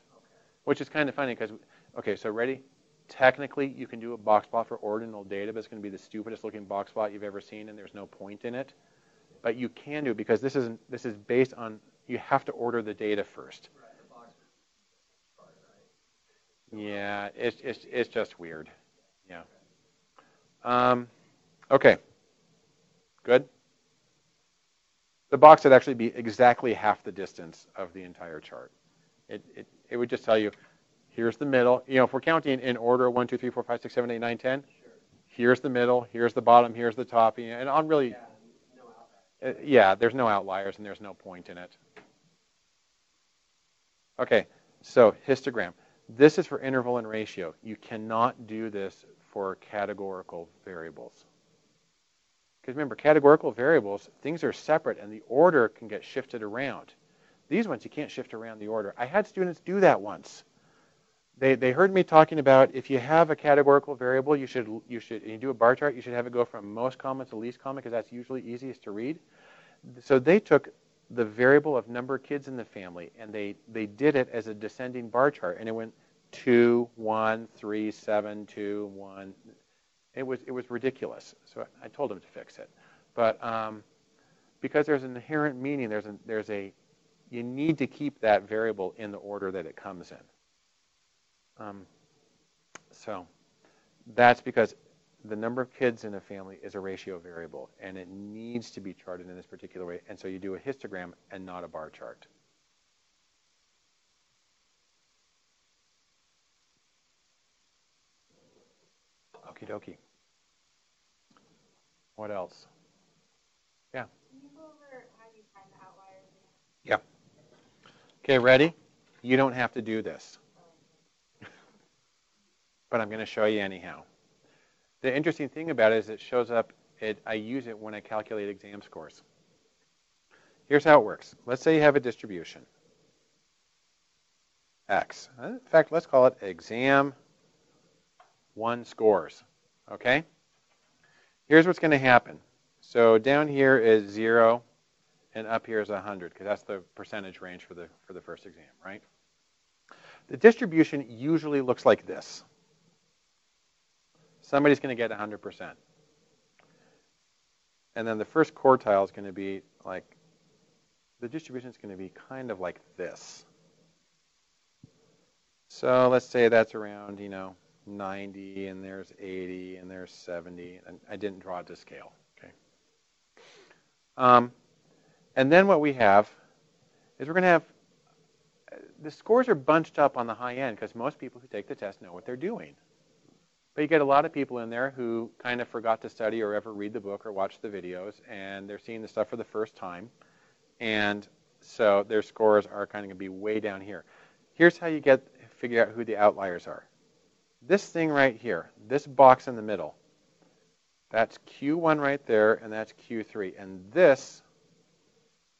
Which is kind of funny because, okay, so ready? Technically, you can do a box plot for ordinal data, but it's going to be the stupidest looking box plot you've ever seen, and there's no point in it. But you can do it because this isn't. This is based on you have to order the data first. Yeah, it's it's it's just weird. Yeah. Um, okay. Good. The box would actually be exactly half the distance of the entire chart. It, it, it would just tell you, here's the middle. You know, if we're counting in order, one, two, three, four, five, six, seven, eight, nine, ten, sure. Here's the middle, here's the bottom, here's the top. You know, and on really, yeah, no uh, yeah, there's no outliers and there's no point in it. Okay, so histogram. This is for interval and ratio. You cannot do this for categorical variables. Because remember, categorical variables, things are separate and the order can get shifted around. These ones, you can't shift around the order. I had students do that once. They, they heard me talking about if you have a categorical variable, you should, you should and you do a bar chart, you should have it go from most common to least common because that's usually easiest to read. So they took the variable of number of kids in the family and they, they did it as a descending bar chart. And it went two, one, three, seven, two, one. It was, it was ridiculous. So I told them to fix it. But um, because there's an inherent meaning, there's a, there's a you need to keep that variable in the order that it comes in. Um, so that's because the number of kids in a family is a ratio variable, and it needs to be charted in this particular way. And so you do a histogram and not a bar chart. Okie dokie. What else? Yeah. Yeah. Okay, ready? You don't have to do this. But I'm going to show you anyhow. The interesting thing about it is it shows up, it, I use it when I calculate exam scores. Here's how it works. Let's say you have a distribution. X. In fact, let's call it exam one scores. Okay? Here's what's going to happen. So down here is zero. And up here is one hundred, because that's the percentage range for the, for the first exam, right? The distribution usually looks like this. Somebody's going to get one hundred percent. And then the first quartile is going to be like, the distribution is going to be kind of like this. So let's say that's around, you know, ninety, and there's eighty, and there's seventy. And I didn't draw it to scale, okay? Um, And then what we have is we're going to have, the scores are bunched up on the high end because most people who take the test know what they're doing. But you get a lot of people in there who kind of forgot to study or ever read the book or watch the videos, and they're seeing the stuff for the first time. And so their scores are kind of going to be way down here. Here's how you get figure out who the outliers are. This thing right here, this box in the middle, that's Q one right there, and that's Q three. And this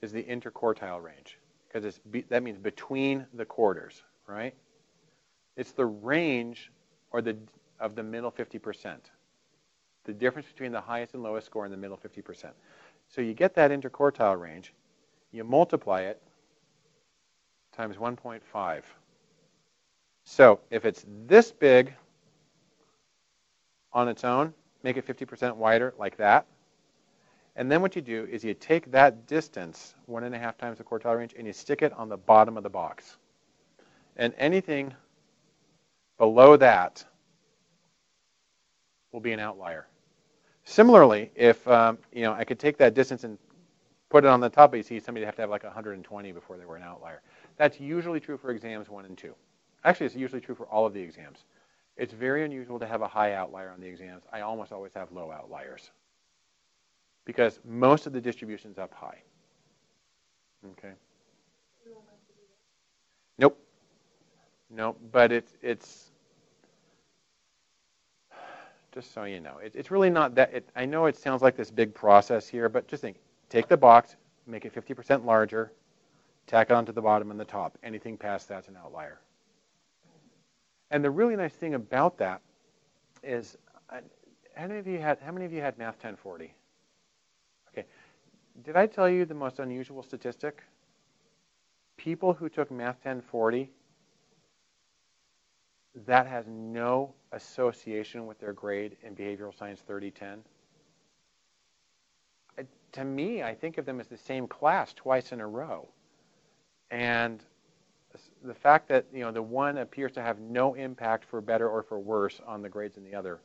is the interquartile range, because it's be, that means between the quarters, right? It's the range or the of the middle fifty percent. The difference between the highest and lowest score in the middle fifty percent. So you get that interquartile range, you multiply it times one point five. So if it's this big on its own, make it fifty percent wider like that. And then what you do is you take that distance, one and a half times the quartile range, and you stick it on the bottom of the box. And anything below that will be an outlier. Similarly, if um, you know, I could take that distance and put it on the top, but you see somebody have to have like one hundred twenty before they were an outlier. That's usually true for exams one and two. Actually, it's usually true for all of the exams. It's very unusual to have a high outlier on the exams. I almost always have low outliers, because most of the distribution's up high. Okay. Nope. Nope. But it's it's just so you know, it, it's really not that. It, I know it sounds like this big process here, but just think: take the box, make it fifty percent larger, tack it onto the bottom and the top. Anything past that's an outlier. And the really nice thing about that is, how many of you had how many of you had Math ten forty? Did I tell you the most unusual statistic? People who took Math ten forty, that has no association with their grade in Behavioral Science thirty ten. It, to me, I think of them as the same class twice in a row. And the fact that, you know, the one appears to have no impact for better or for worse on the grades than the other,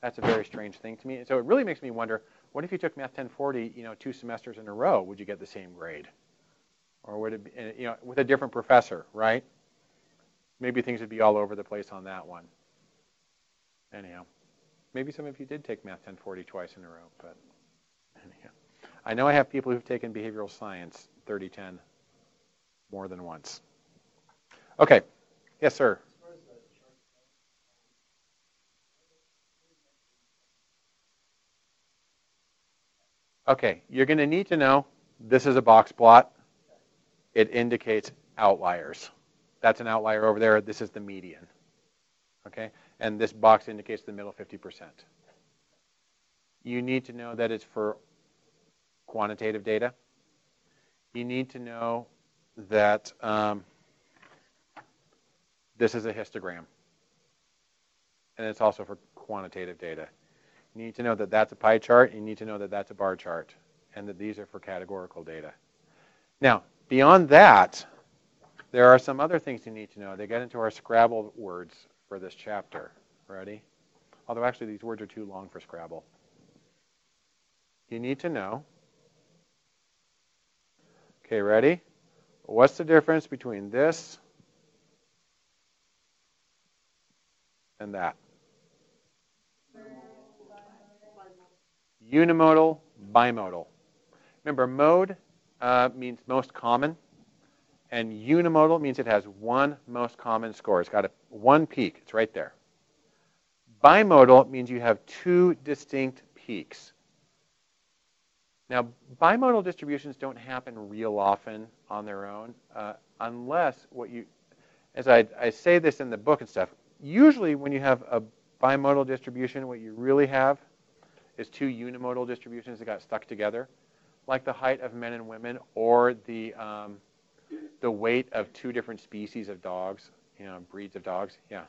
that's a very strange thing to me. And so it really makes me wonder, what if you took Math ten forty, you know, two semesters in a row? Would you get the same grade, or would it be, you know, with a different professor, right? Maybe things would be all over the place on that one. Anyhow, maybe some of you did take Math ten forty twice in a row, but anyhow, I know I have people who've taken Behavioral Science thirty ten more than once. Okay, yes, sir. Okay, you're going to need to know this is a box plot. It indicates outliers. That's an outlier over there. This is the median. Okay, and this box indicates the middle fifty percent. You need to know that it's for quantitative data. You need to know that um, this is a histogram, and it's also for quantitative data. You need to know that that's a pie chart. You need to know that that's a bar chart, and that these are for categorical data. Now, beyond that, there are some other things you need to know. They get into our Scrabble words for this chapter. Ready? Although, actually, these words are too long for Scrabble. You need to know. Okay, ready? What's the difference between this and that? Unimodal, bimodal. Remember, mode uh, means most common, and unimodal means it has one most common score. It's got a, one peak. It's right there. Bimodal means you have two distinct peaks. Now, bimodal distributions don't happen real often on their own, uh, unless what you, as I, I say this in the book and stuff, usually when you have a bimodal distribution, what you really have is two unimodal distributions that got stuck together, like the height of men and women, or the um, the weight of two different species of dogs, you know, breeds of dogs. Yeah.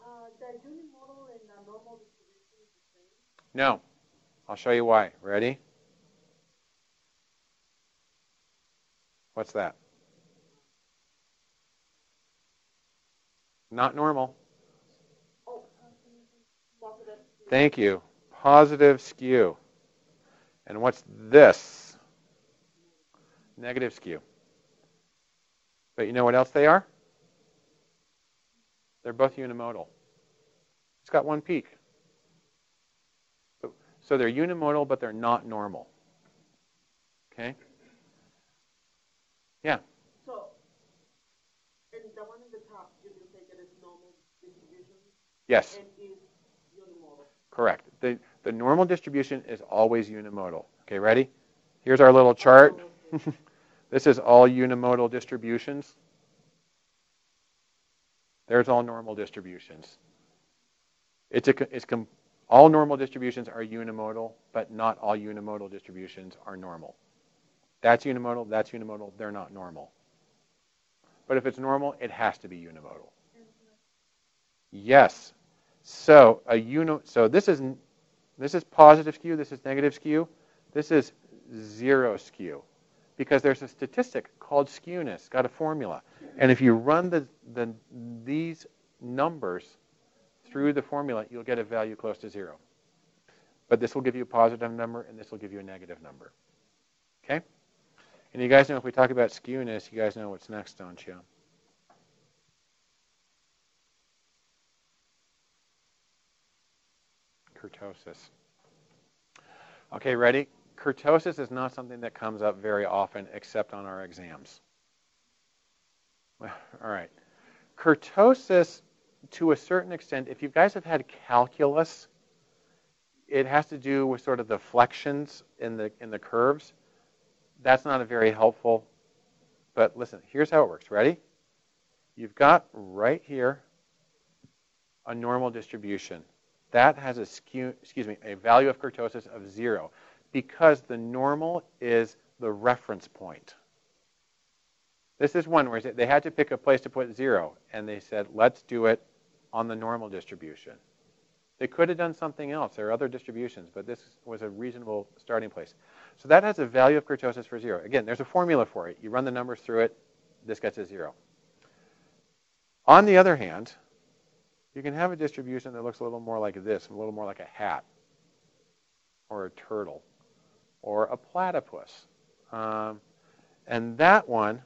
Uh, the unimodal and the normal distribution is the same? No, I'll show you why. Ready? What's that? Not normal. Oh, positive. Thank you. Positive skew. And what's this? Negative skew. But you know what else they are? They're both unimodal. It's got one peak. So they're unimodal, but they're not normal. Okay? Yeah. So, and the one in the top, you can say that it's normal distribution? Yes. And is unimodal? Correct. The, the normal distribution is always unimodal. Okay, ready? Here's our little chart. This is all unimodal distributions. There's all normal distributions. It's a, it's com all normal distributions are unimodal, but not all unimodal distributions are normal. That's unimodal, that's unimodal, they're not normal. But if it's normal, it has to be unimodal. Yes. So a uni so this is this is positive skew, this is negative skew, this is zero skew. Because there's a statistic called skewness, got a formula. And if you run the, the these numbers through the formula, you'll get a value close to zero. But this will give you a positive number and this will give you a negative number. Okay? And you guys know if we talk about skewness, you guys know what's next, don't you? Kurtosis. Okay, ready? Kurtosis is not something that comes up very often except on our exams. Well, all right. Kurtosis, to a certain extent, if you guys have had calculus, it has to do with sort of the flexions in the, in the curves. That's not a very helpful, but listen, here's how it works. Ready? You've got right here a normal distribution. That has a skew, excuse me, a value of kurtosis of zero because the normal is the reference point. This is one where they had to pick a place to put zero, and they said, let's do it on the normal distribution. They could have done something else. There are other distributions, but this was a reasonable starting place. So that has a value of kurtosis for zero. Again, there's a formula for it. You run the numbers through it, this gets a zero. On the other hand, you can have a distribution that looks a little more like this, a little more like a hat, or a turtle, or a platypus. Um, and that one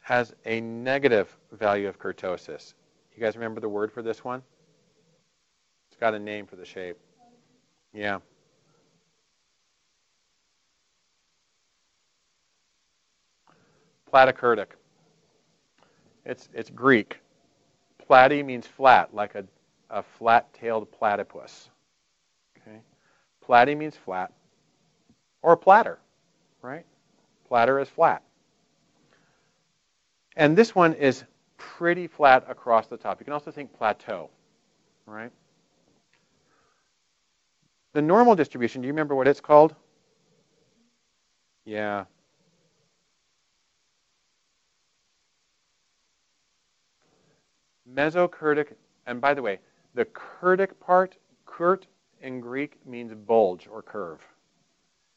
has a negative value of kurtosis. You guys remember the word for this one? It's got a name for the shape. Yeah. Platycurtic. It's, it's Greek. Platy means flat, like a, a flat-tailed platypus. Okay? Platy means flat, or platter, right? Platter is flat. And this one is pretty flat across the top. You can also think plateau, right? The normal distribution, do you remember what it's called? Yeah. Mesocurtic, and by the way, the curtic part, curt in Greek means bulge or curve.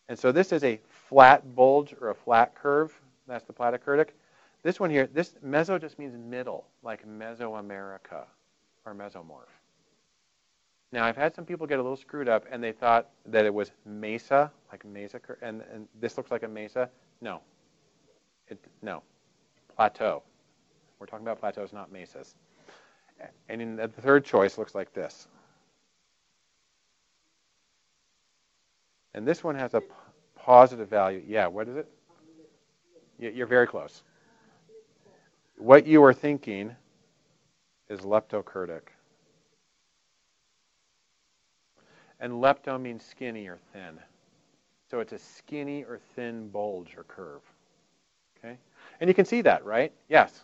And so this is a flat bulge or a flat curve. That's the platycurtic. This one here, this meso just means middle, like Mesoamerica or mesomorph. Now, I've had some people get a little screwed up and they thought that it was mesa, like mesa, and, and this looks like a mesa. No. It, no. Plateau. We're talking about plateaus, not mesas. And in the third choice looks like this. And this one has a positive value. Yeah, what is it? You're very close. What you are thinking is leptocurtic. And lepto means skinny or thin. So it's a skinny or thin bulge or curve. Okay? And you can see that, right? Yes.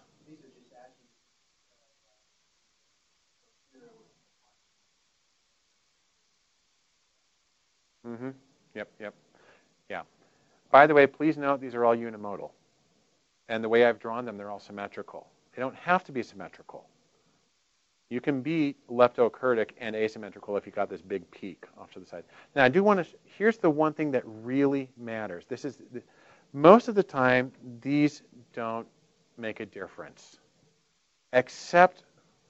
Mm-hmm. Yep, yep. Yeah. By the way, please note these are all unimodal. And the way I've drawn them, they're all symmetrical. They don't have to be symmetrical. You can be leptocurtic and asymmetrical if you got this big peak off to the side. Now, I do want to, here's the one thing that really matters. This is, the, most of the time, these don't make a difference, except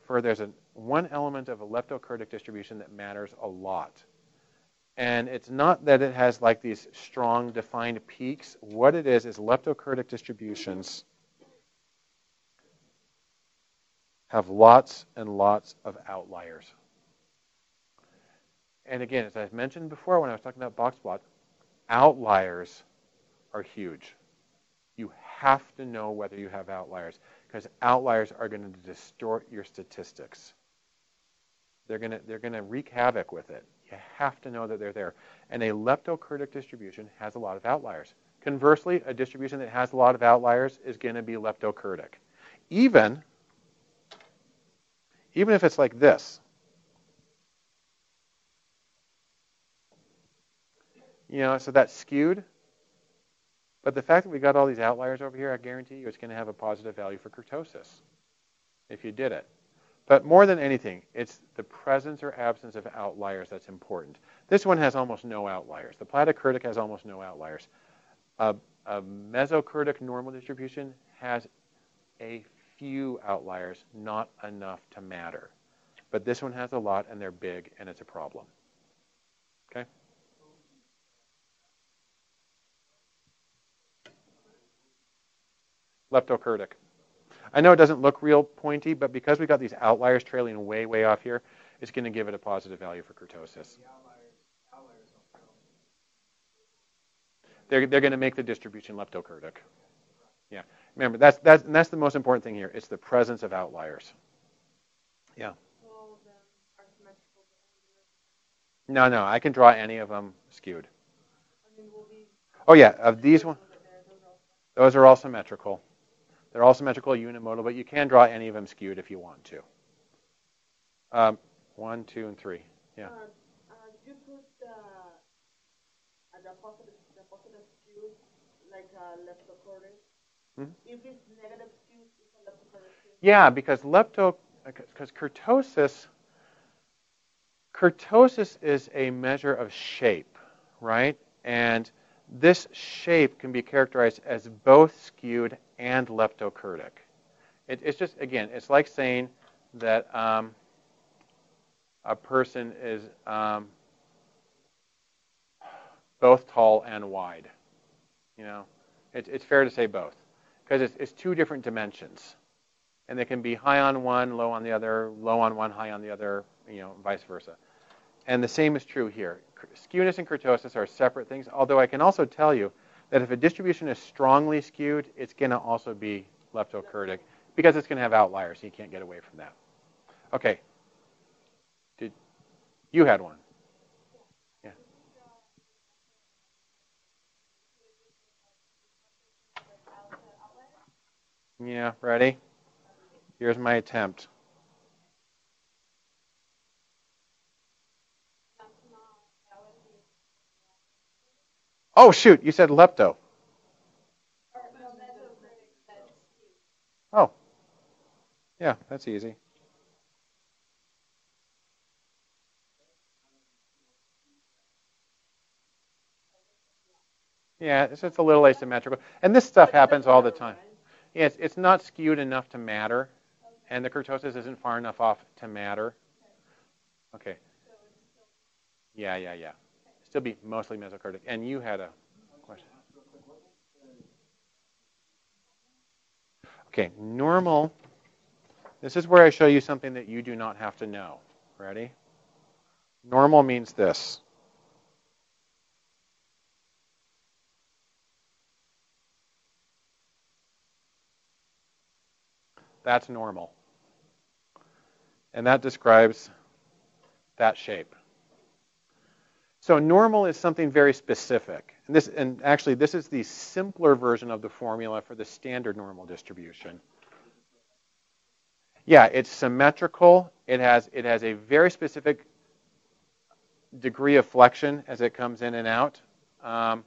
for there's a, one element of a leptocurtic distribution that matters a lot. And it's not that it has like these strong defined peaks. What it is is leptocurtic distributions have lots and lots of outliers. And again, as I've mentioned before when I was talking about box plots, outliers are huge. have to know whether you have outliers, because outliers are going to distort your statistics. They're going to, they're going to wreak havoc with it. You have to know that they're there. And a leptokurtic distribution has a lot of outliers. Conversely, a distribution that has a lot of outliers is going to be leptokurtic. Even, even if it's like this. You know, so that's skewed. But the fact that we got all these outliers over here, I guarantee you it's going to have a positive value for kurtosis if you did it. But more than anything, it's the presence or absence of outliers that's important. This one has almost no outliers. The platykurtic has almost no outliers. A, a mesocurtic normal distribution has a few outliers, not enough to matter. But this one has a lot, and they're big, and it's a problem. Okay? Leptokurtic. I know it doesn't look real pointy, but because we got these outliers trailing way, way off here, it's going to give it a positive value for kurtosis. The outliers, outliers don't count. They're, they're going to make the distribution leptokurtic. Yeah. Remember, that's, that's, and that's the most important thing here. It's the presence of outliers. Yeah. No, no. I can draw any of them skewed. Oh, yeah. Of these ones, those are all symmetrical. They're all symmetrical, unimodal, but you can draw any of them skewed if you want to. Um, one, two, and three. Yeah. Uh, uh, did you put the, uh, the, positive, the positive skewed like uh, leptokurtic? Mm-hmm. If it's negative skewed, it's a leptokurtic skewed? Yeah, because lepto, because kurtosis, kurtosis is a measure of shape, right? And this shape can be characterized as both skewed and leptokurtic. It, it's just, again, it's like saying that um, a person is um, both tall and wide. You know, it, it's fair to say both, because it's, it's two different dimensions, and they can be high on one, low on the other, low on one, high on the other, you know, vice versa. And the same is true here. Skewness and kurtosis are separate things, although I can also tell you that if a distribution is strongly skewed, it's going to also be leptokurtic because it's going to have outliers. You can't get away from that. Okay. Did you had one? Yeah. Yeah, ready? Here's my attempt. Oh, shoot, you said lepto. Oh, yeah, that's easy. Yeah, it's just a little asymmetrical. And this stuff happens all the time. Yeah, it's, it's not skewed enough to matter, and the kurtosis isn't far enough off to matter. Okay. Yeah, yeah, yeah. Still be mostly mesocurtic. And you had a question. Okay, normal. This is where I show you something that you do not have to know. Ready? Normal means this. That's normal. And that describes that shape. So normal is something very specific. And, this, and actually, this is the simpler version of the formula for the standard normal distribution. Yeah, it's symmetrical. It has, it has a very specific degree of flexion as it comes in and out. Um,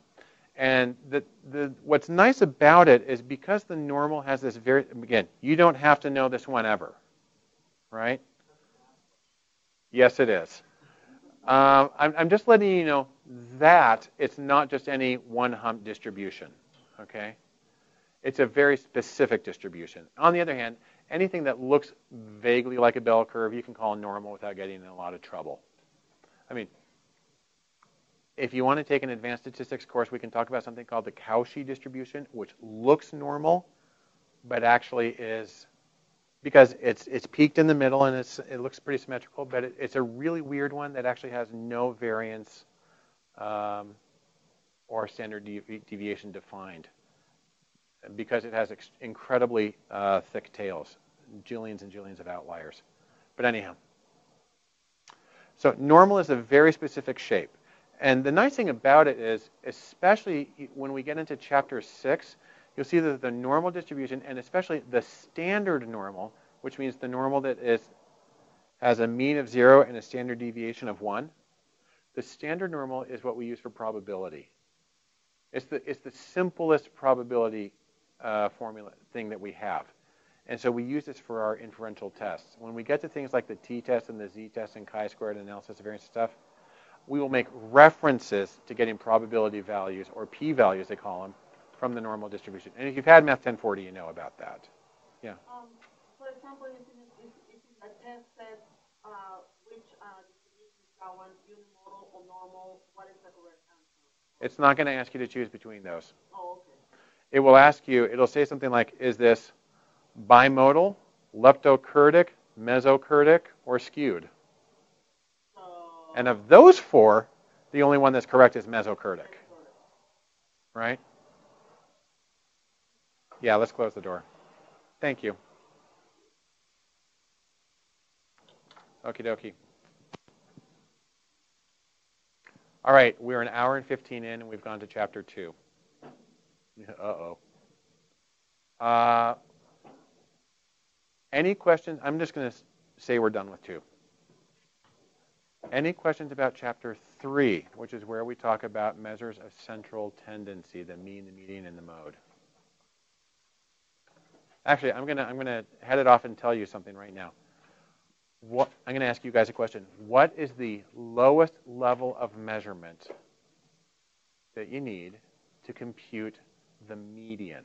and the, the, what's nice about it is because the normal has this very, again, you don't have to know this one ever, right? Yes, it is. Um, I'm, I'm just letting you know that it's not just any one-hump distribution, okay? It's a very specific distribution. On the other hand, anything that looks vaguely like a bell curve, you can call normal without getting in a lot of trouble. I mean, if you want to take an advanced statistics course, we can talk about something called the Cauchy distribution, which looks normal, but actually is... because it's it's peaked in the middle and it's it looks pretty symmetrical, but it, it's a really weird one that actually has no variance um, or standard deviation defined. because it has ex incredibly uh, thick tails, jillions and jillions of outliers. But anyhow, so normal is a very specific shape. And the nice thing about it is, especially when we get into chapter six, you'll see that the normal distribution, and especially the standard normal, which means the normal that is, has a mean of zero and a standard deviation of one, the standard normal is what we use for probability. It's the, it's the simplest probability uh, formula thing that we have. And so we use this for our inferential tests. When we get to things like the t-test and the z-test and chi-squared and analysis of variance stuff, we will make references to getting probability values, or p-values they call them, from the normal distribution. And if you've had Math ten forty, you know about that. Yeah? Um, for example, if it is a test that uh, which uh, distribution is our unimodal or normal, what is the correct answer? It's not going to ask you to choose between those. Oh, okay. It will ask you, it'll say something like, is this bimodal, leptokurtic, mesokurtic, or skewed? Uh, and of those four, the only one that's correct is mesokurtic. Right? Yeah, let's close the door. Thank you. Okie dokie. All right, we're an hour and fifteen in, and we've gone to chapter two. Uh-oh. Uh, any questions? I'm just going to say we're done with two. Any questions about chapter three, which is where we talk about measures of central tendency, the mean, the median, and the mode? Actually, I'm gonna I'm gonna head it off and tell you something right now. What I'm gonna ask you guys a question. What is the lowest level of measurement that you need to compute the median?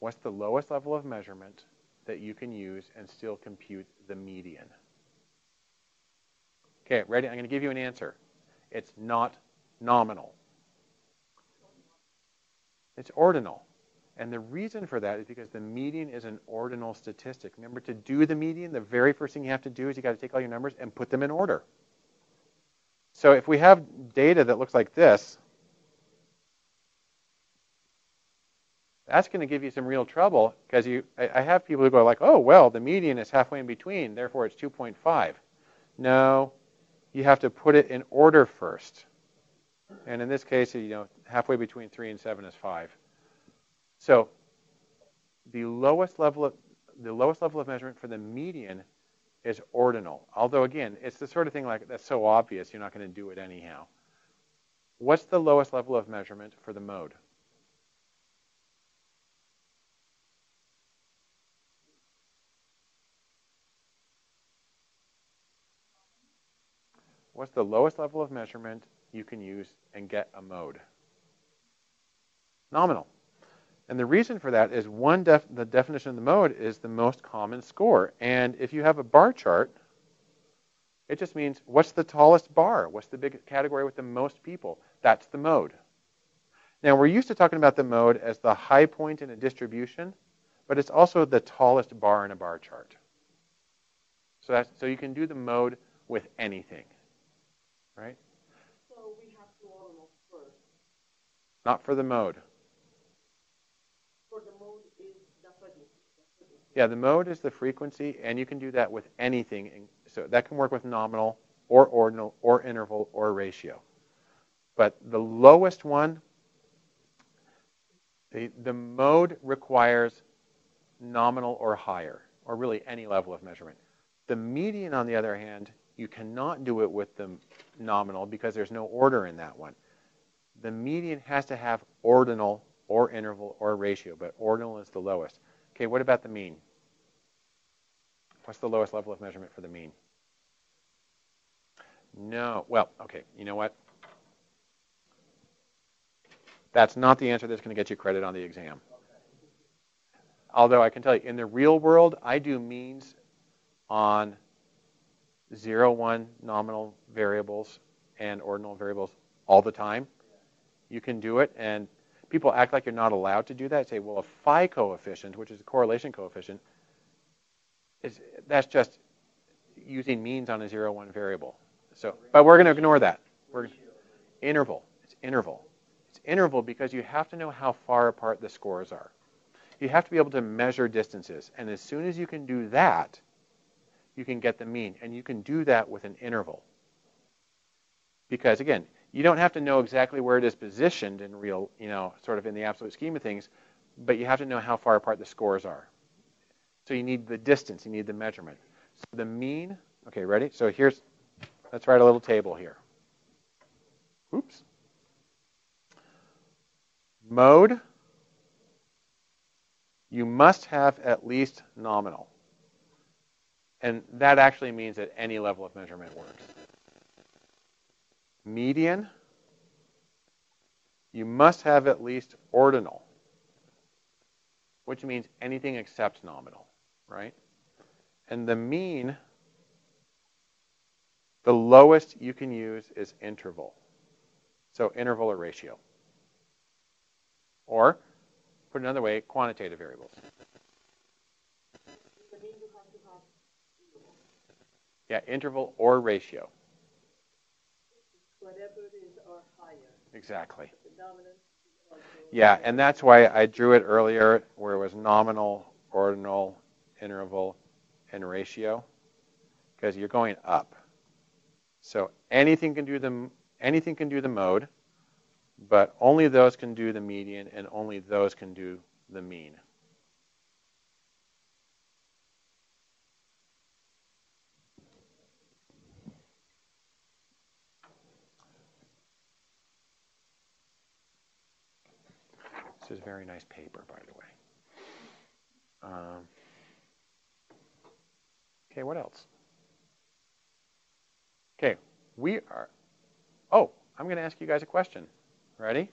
What's the lowest level of measurement that you can use and still compute the median? Okay, ready? I'm gonna give you an answer. It's not nominal. It's ordinal. And the reason for that is because the median is an ordinal statistic. Remember, to do the median, the very first thing you have to do is you got to take all your numbers and put them in order. So if we have data that looks like this, that's going to give you some real trouble, because you, I, I have people who go like, oh, well, the median is halfway in between, therefore it's two point five. No, you have to put it in order first. And in this case, you know, halfway between three and seven is five. So the lowest level of, the lowest level of measurement for the median is ordinal. Although, again, it's the sort of thing like that's so obvious you're not going to do it anyhow. What's the lowest level of measurement for the mode? What's the lowest level of measurement you can use and get a mode? Nominal. And the reason for that is, one, def the definition of the mode is the most common score. And if you have a bar chart, it just means what's the tallest bar? What's the big category with the most people? That's the mode. Now, we're used to talking about the mode as the high point in a distribution, but it's also the tallest bar in a bar chart. So, that's, so you can do the mode with anything, right? Not for the mode. For the mode is the frequency. Yeah, the mode is the frequency, and you can do that with anything. So that can work with nominal or ordinal or interval or ratio. But the lowest one, the, the mode requires nominal or higher, or really any level of measurement. The median, on the other hand, you cannot do it with the nominal because there's no order in that one. The median has to have ordinal or interval or ratio, but ordinal is the lowest. Okay, what about the mean? What's the lowest level of measurement for the mean? No, well, okay, you know what? That's not the answer that's going to get you credit on the exam. Although I can tell you, in the real world, I do means on zero one nominal variables and ordinal variables all the time. You can do it, and people act like you're not allowed to do that. Say, well, a phi coefficient, which is a correlation coefficient, is that's just using means on a zero one variable. So, but we're going to ignore that. We're interval. It's interval. It's interval because you have to know how far apart the scores are. You have to be able to measure distances. And as soon as you can do that, you can get the mean. And you can do that with an interval. Because, again, you don't have to know exactly where it is positioned in real, you know, sort of in the absolute scheme of things, but you have to know how far apart the scores are. So you need the distance. You need the measurement. So the mean, okay, ready? So here's, let's write a little table here. Oops. Mode. You must have at least nominal. And that actually means that any level of measurement works. Median. You must have at least ordinal, which means anything except nominal, right? And the mean, the lowest you can use is interval. So interval or ratio. Or, put another way, quantitative variables. Yeah, interval or ratio. Whatever it is or higher. Exactly. Yeah, and that's why I drew it earlier where it was nominal, ordinal, interval, and ratio, because you're going up. So anything can do the anything can do the mode, but only those can do the median, and only those can do the mean. This is very nice paper, by the way. Um, okay, what else? Okay, we are... Oh, I'm going to ask you guys a question. Ready?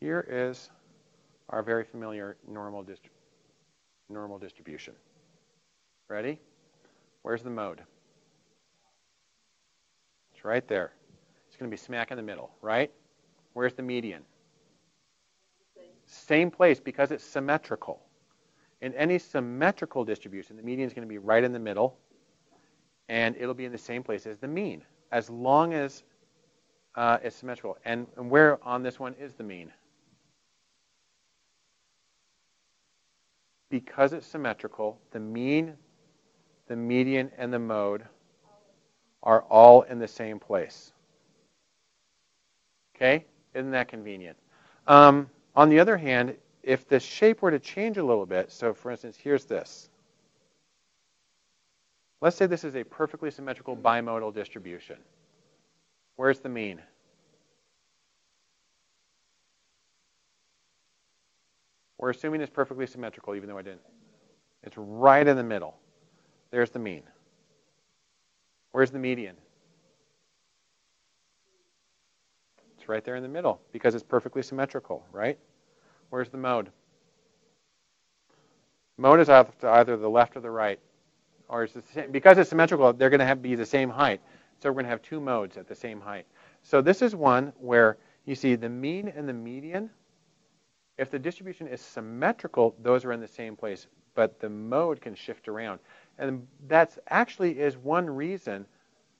Here is our very familiar normal, distri normal distribution. Ready? Where's the mode? It's right there. It's going to be smack in the middle, right? Where's the median? Same place, because it's symmetrical. In any symmetrical distribution, the median is going to be right in the middle, and it'll be in the same place as the mean, as long as uh, it's symmetrical. And, and where on this one is the mean? Because it's symmetrical, the mean, the median, and the mode are all in the same place. Okay? Isn't that convenient? Um, On the other hand, if the shape were to change a little bit, so for instance, here's this. Let's say this is a perfectly symmetrical bimodal distribution. Where's the mean? We're assuming it's perfectly symmetrical, even though I didn't. It's right in the middle. There's the mean. Where's the median? It's right there in the middle because it's perfectly symmetrical, right? Where's the mode? Mode is off to either the left or the right, or it's the same. Because it's symmetrical, they're going to have be the same height. So we're going to have two modes at the same height. So this is one where you see the mean and the median. If the distribution is symmetrical, those are in the same place, but the mode can shift around, and that's actually is one reason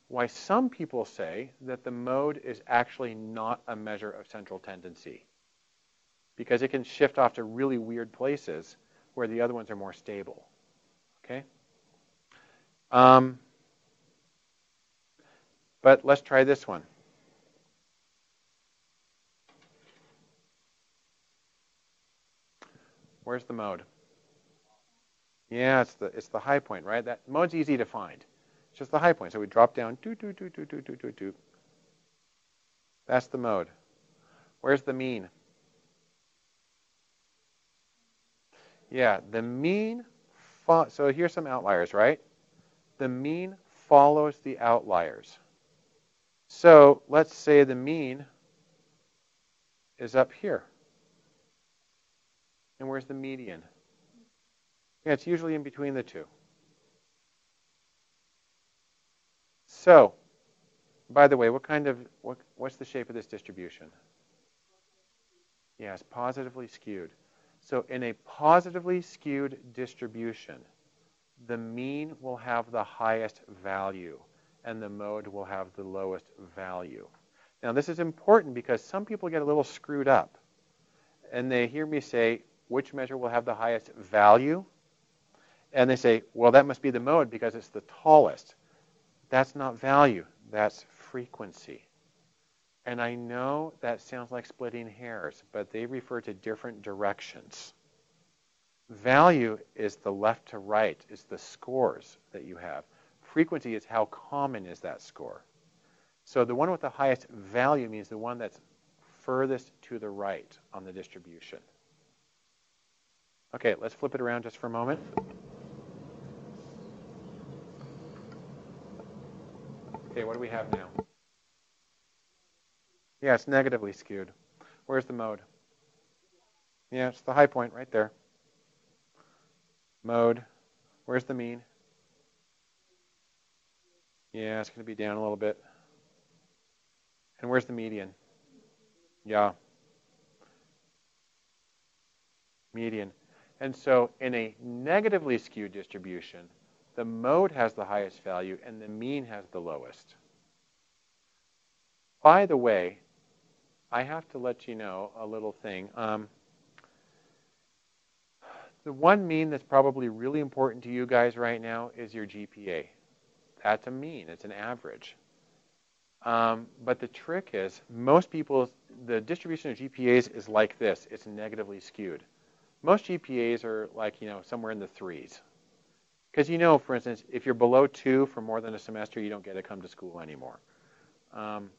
why some people say that the mode is actually not a measure of central tendency, because it can shift off to really weird places where the other ones are more stable. Okay. Um, but let's try this one. Where's the mode? Yeah, it's the it's the high point, right? That mode's easy to find. It's just the high point. So we drop down. Doo, doo, doo, doo, doo, doo, doo, doo. That's the mode. Where's the mean? Yeah, the mean. So here's some outliers, right? The mean follows the outliers. So let's say the mean is up here. And where's the median? Yeah, it's usually in between the two. So, by the way, what kind of what, what's the shape of this distribution? Yes, positively skewed. So in a positively skewed distribution, the mean will have the highest value and the mode will have the lowest value. Now, this is important because some people get a little screwed up, and they hear me say, which measure will have the highest value? And they say, well, that must be the mode because it's the tallest. That's not value. That's frequency. And I know that sounds like splitting hairs, but they refer to different directions. Value is the left to right, is the scores that you have. Frequency is how common is that score. So the one with the highest value means the one that's furthest to the right on the distribution. Okay, let's flip it around just for a moment. Okay, what do we have now? Yeah, it's negatively skewed. Where's the mode? Yeah, it's the high point right there. Mode. Where's the mean? Yeah, it's going to be down a little bit. And where's the median? Yeah. Median. And so in a negatively skewed distribution, the mode has the highest value and the mean has the lowest. By the way, I have to let you know a little thing. Um, the one mean that's probably really important to you guys right now is your G P A. That's a mean. It's an average. Um, but the trick is, most people, the distribution of G P As is like this. It's negatively skewed. Most G P As are like, you know, somewhere in the threes. Because you know, for instance, if you're below two for more than a semester, you don't get to come to school anymore. Um,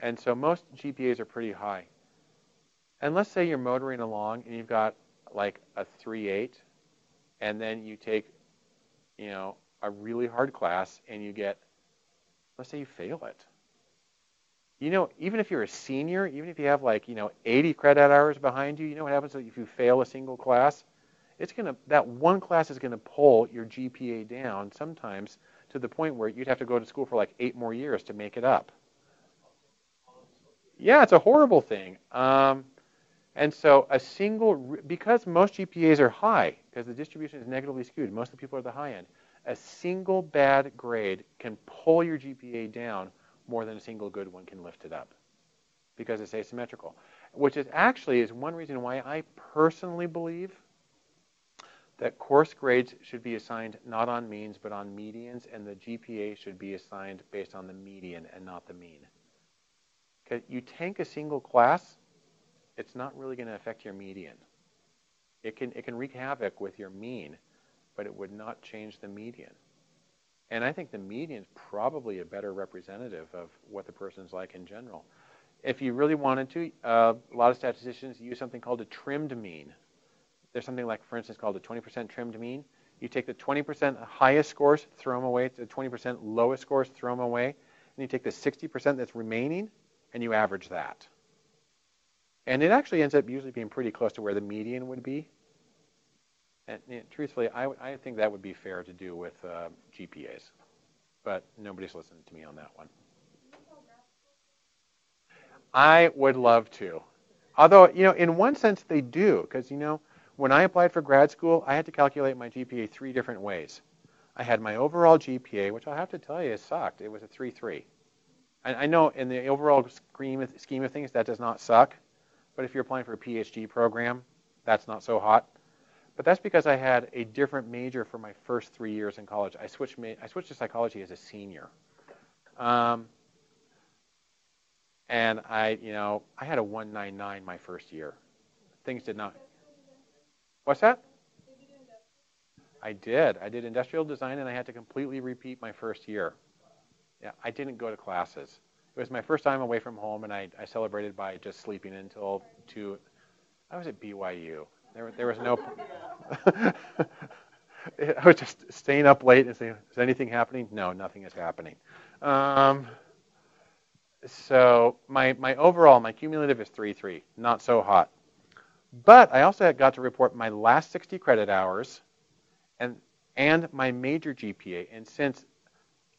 and so most G P As are pretty high. And let's say you're motoring along and you've got like a three point eight, and then you take, you know, a really hard class and you get, let's say you fail it. You know, even if you're a senior, even if you have like, you know, eighty credit hours behind you, you know what happens if you fail a single class? It's going to, that one class is going to pull your G P A down sometimes to the point where you'd have to go to school for like eight more years to make it up. Yeah, it's a horrible thing. Um, and so a single, because most G P As are high, because the distribution is negatively skewed, most of the people are at the high end, a single bad grade can pull your G P A down more than a single good one can lift it up because it's asymmetrical, which is actually is one reason why I personally believe that course grades should be assigned not on means but on medians, and the G P A should be assigned based on the median and not the mean. Because you tank a single class, it's not really going to affect your median. It can, it can wreak havoc with your mean, but it would not change the median. And I think the median is probably a better representative of what the person's like in general. If you really wanted to, uh, a lot of statisticians use something called a trimmed mean. There's something like, for instance, called a twenty percent trimmed mean. You take the twenty percent highest scores, throw them away, the twenty percent lowest scores, throw them away, and you take the sixty percent that's remaining, and you average that. And it actually ends up usually being pretty close to where the median would be. And you know, truthfully, I, I think that would be fair to do with uh, G P As. But nobody's listening to me on that one. I would love to. Although, you know, in one sense they do. Because, you know, when I applied for grad school, I had to calculate my G P A three different ways. I had my overall G P A, which I'll have to tell you sucked. It was a three point three. And I know in the overall scheme of things, that does not suck. But if you're applying for a P H D program, that's not so hot. But that's because I had a different major for my first three years in college. I switched, ma I switched to psychology as a senior. Um, and I, you know, I had a one ninety-nine my first year. Things did not. What's that? I did. I did industrial design, and I had to completely repeat my first year. Yeah, I didn't go to classes. It was my first time away from home, and I, I celebrated by just sleeping until two. I was at B Y U. There, there was no, I was just staying up late and saying, is anything happening? No, nothing is happening. Um, so my, my overall, my cumulative is three point three, not so hot. But I also had got to report my last sixty credit hours and, and my major G P A. And since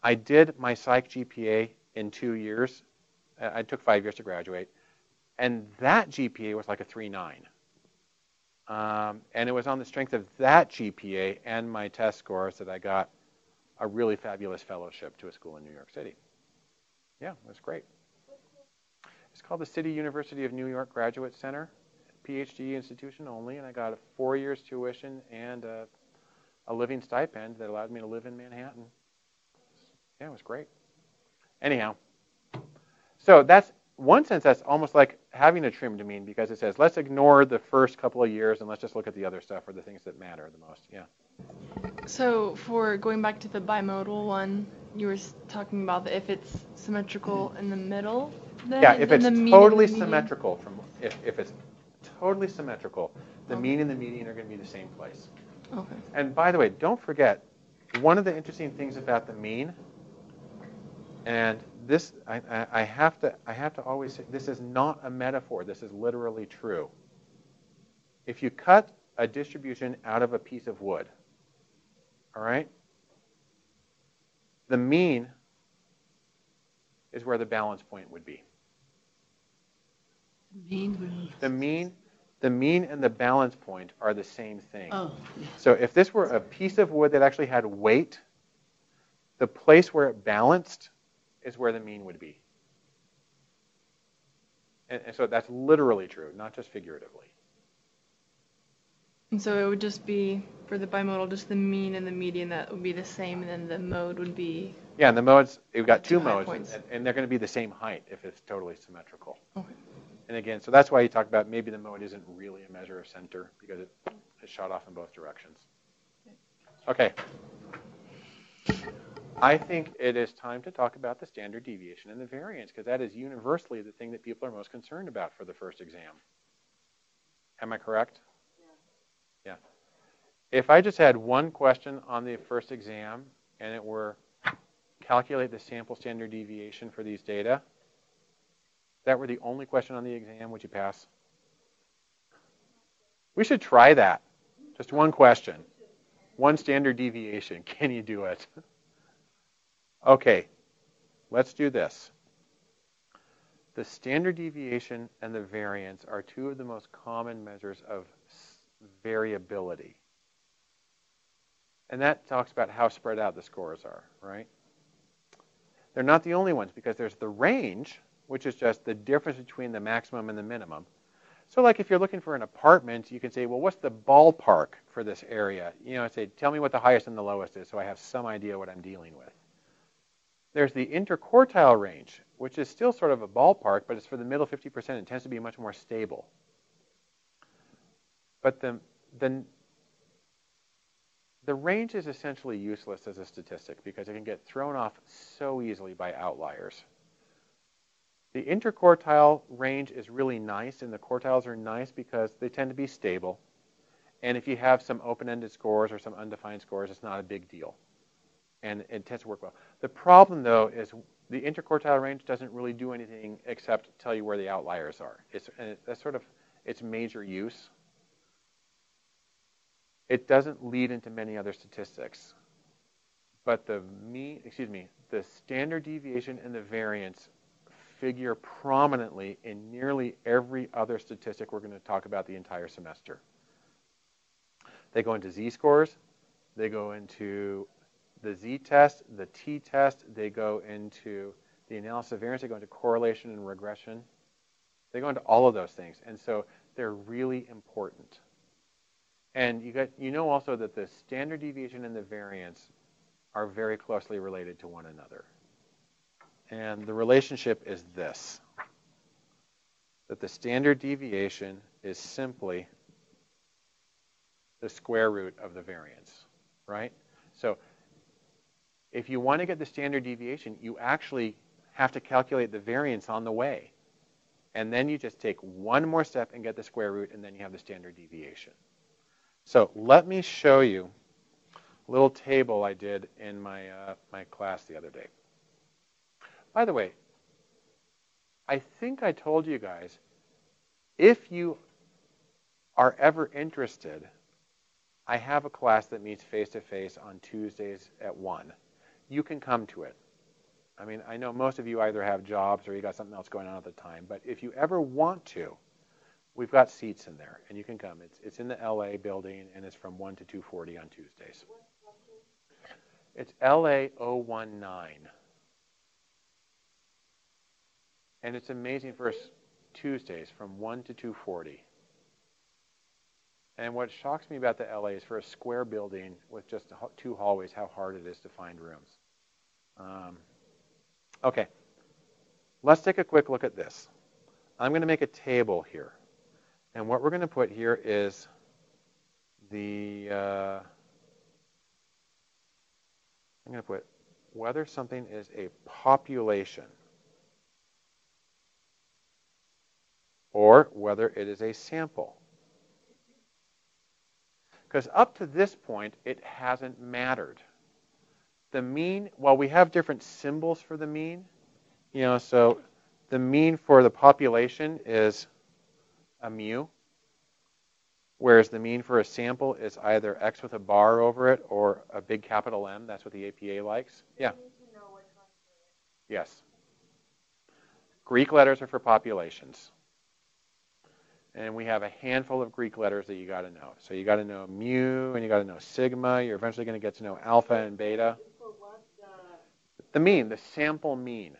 I did my psych G P A in two years, I took five years to graduate, and that G P A was like a three point nine. Um, and it was on the strength of that G P A and my test scores that I got a really fabulous fellowship to a school in New York City. Yeah, it was great. It's called the City University of New York Graduate Center, PhD institution only, and I got a four years tuition and a, a living stipend that allowed me to live in Manhattan. Yeah, it was great. Anyhow, so that's, one sense, that's almost like having a trimmed mean, because it says, let's ignore the first couple of years and let's just look at the other stuff or the things that matter the most. Yeah. So for going back to the bimodal one, you were talking about that if it's symmetrical in the middle, then yeah, if then it's the mean totally symmetrical, from if, if it's totally symmetrical, the okay. mean and the median are going to be the same place. Okay. And by the way, don't forget, one of the interesting things about the mean, and this, I, I, I have to, I have to always say, this is not a metaphor. This is literally true. If you cut a distribution out of a piece of wood, all right, the mean is where the balance point would be. The mean, the mean, the mean and the balance point are the same thing. Oh. So if this were a piece of wood that actually had weight, the place where it balanced is where the mean would be. And, and so that's literally true, not just figuratively. And so it would just be, for the bimodal, just the mean and the median that would be the same, and then the mode would be... Yeah, and the modes, you've got two, two modes, and, and they're going to be the same height if it's totally symmetrical. Okay. And again, so that's why you talk about maybe the mode isn't really a measure of center, because it, it's shot off in both directions. Okay. I think it is time to talk about the standard deviation and the variance, because that is universally the thing that people are most concerned about for the first exam. Am I correct? Yeah. If I just had one question on the first exam and it were calculate the sample standard deviation for these data, if that were the only question on the exam, would you pass? We should try that. Just one question. One standard deviation. Can you do it? Okay, let's do this. The standard deviation and the variance are two of the most common measures of variability. And that talks about how spread out the scores are, right? They're not the only ones, because there's the range, which is just the difference between the maximum and the minimum. So like if you're looking for an apartment, you can say, well, what's the ballpark for this area? You know, I say, tell me what the highest and the lowest is so I have some idea what I'm dealing with. There's the interquartile range, which is still sort of a ballpark, but it's for the middle fifty percent. It tends to be much more stable. But the, the, the range is essentially useless as a statistic because it can get thrown off so easily by outliers. The interquartile range is really nice, and the quartiles are nice because they tend to be stable. And if you have some open-ended scores or some undefined scores, it's not a big deal. And it tends to work well. The problem, though, is the interquartile range doesn't really do anything except tell you where the outliers are. It's, and it, that's sort of its major use. It doesn't lead into many other statistics. But the mean, excuse me, the standard deviation and the variance figure prominently in nearly every other statistic we're going to talk about the entire semester. They go into z-scores. They go into the z-test, the t-test. They go into the analysis of variance. They go into correlation and regression. They go into all of those things. And so they're really important. And you got, you know also that the standard deviation and the variance are very closely related to one another. And the relationship is this, that the standard deviation is simply the square root of the variance, right? So if you want to get the standard deviation, you actually have to calculate the variance on the way. And then you just take one more step and get the square root, and then you have the standard deviation. So let me show you a little table I did in my, uh, my class the other day. By the way, I think I told you guys, if you are ever interested, I have a class that meets face-to-face on Tuesdays at one. You can come to it. I mean, I know most of you either have jobs or you got something else going on at the time, but if you ever want to, we've got seats in there, and you can come. It's, it's in the L A building, and it's from one to two forty on Tuesdays. It's L A zero one nine. And it's amazing for us Tuesdays from one to two forty. And what shocks me about the L A is for a square building with just two hallways, how hard it is to find rooms. Um, okay, let's take a quick look at this. I'm going to make a table here. And what we're going to put here is the, uh, I'm going to put whether something is a population or whether it is a sample. Because up to this point, it hasn't mattered. The mean, while we have different symbols for the mean, you know, so the mean for the population is a mu, whereas the mean for a sample is either X with a bar over it or a big capital M. That's what the A P A likes. Yeah? We need to know which one's good. Yes. Greek letters are for populations. And we have a handful of Greek letters that you got to know. So you got to know mu, and you got to know sigma. You're eventually going to get to know alpha and beta. For what the, the mean, the sample mean.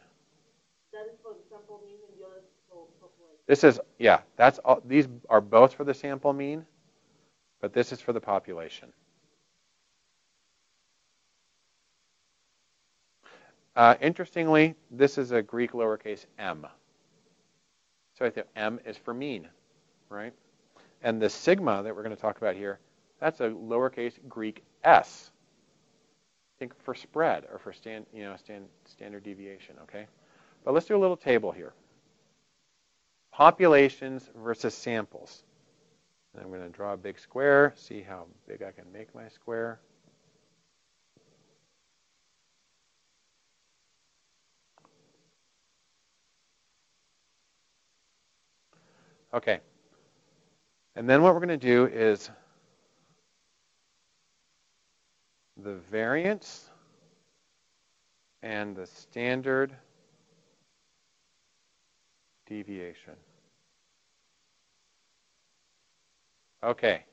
That is for the sample mean, and the other is for population. This is, yeah, that's all. These are both for the sample mean, but this is for the population. Uh, interestingly, this is a Greek lowercase m. So right there, m is for mean. Right? And the sigma that we're going to talk about here, that's a lowercase Greek s. Think for spread or for stand, you know, stand, standard deviation, okay? But let's do a little table here. Populations versus samples. And I'm going to draw a big square, see how big I can make my square. Okay. And then what we're going to do is the variance and the standard deviation. Okay.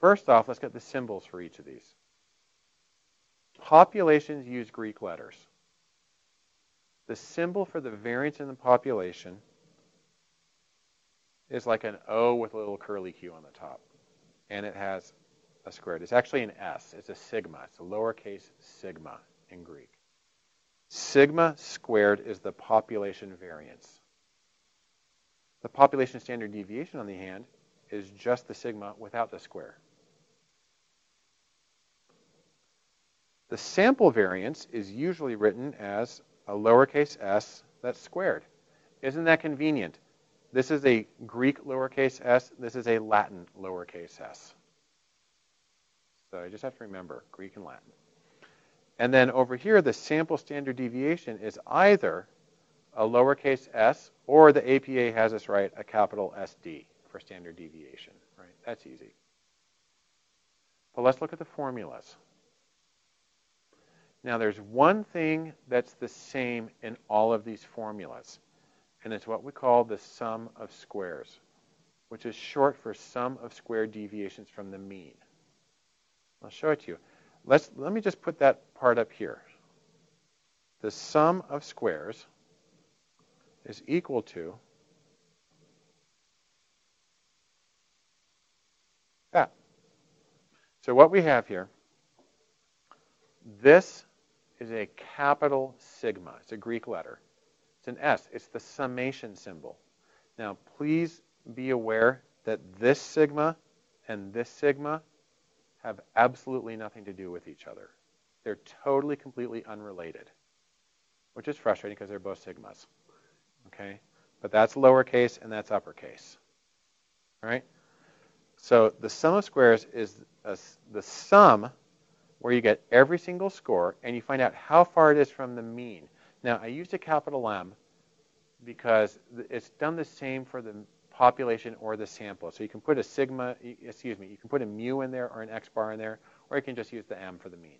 First off, let's get the symbols for each of these. Populations use Greek letters. The symbol for the variance in the population is like an O with a little curly Q on the top. And it has a squared. It's actually an S. It's a sigma. It's a lowercase sigma in Greek. Sigma squared is the population variance. The population standard deviation, on the other hand, is just the sigma without the square. The sample variance is usually written as a lowercase s that's squared. Isn't that convenient? This is a Greek lowercase s. This is a Latin lowercase s. So you just have to remember Greek and Latin. And then over here, the sample standard deviation is either a lowercase s, or the A P A has us write a capital S D for standard deviation. Right? That's easy. But let's look at the formulas. Now, there's one thing that's the same in all of these formulas, and it's what we call the sum of squares, which is short for sum of square deviations from the mean. I'll show it to you. Let's, let me just put that part up here. The sum of squares is equal to that. So what we have here, this is a capital sigma. It's a Greek letter. It's an S. It's the summation symbol. Now, please be aware that this sigma and this sigma have absolutely nothing to do with each other. They're totally, completely unrelated, which is frustrating because they're both sigmas. Okay? But that's lowercase and that's uppercase. All right? So the sum of squares is a, the sum where you get every single score, and you find out how far it is from the mean. Now, I used a capital M because it's done the same for the population or the sample. So you can put a sigma, excuse me, you can put a mu in there or an X bar in there, or you can just use the M for the mean.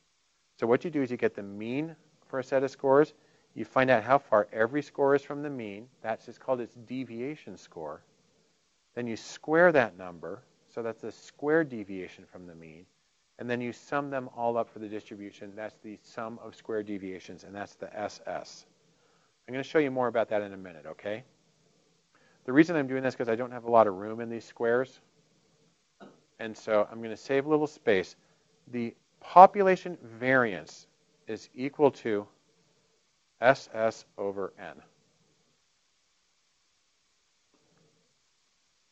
So what you do is you get the mean for a set of scores. You find out how far every score is from the mean. That's just called its deviation score. Then you square that number, so that's the square deviation from the mean. and then you sum them all up for the distribution. That's the sum of square deviations, and that's the S S. I'm going to show you more about that in a minute, okay? The reason I'm doing this is because I don't have a lot of room in these squares, and so I'm going to save a little space. The population variance is equal to S S over N.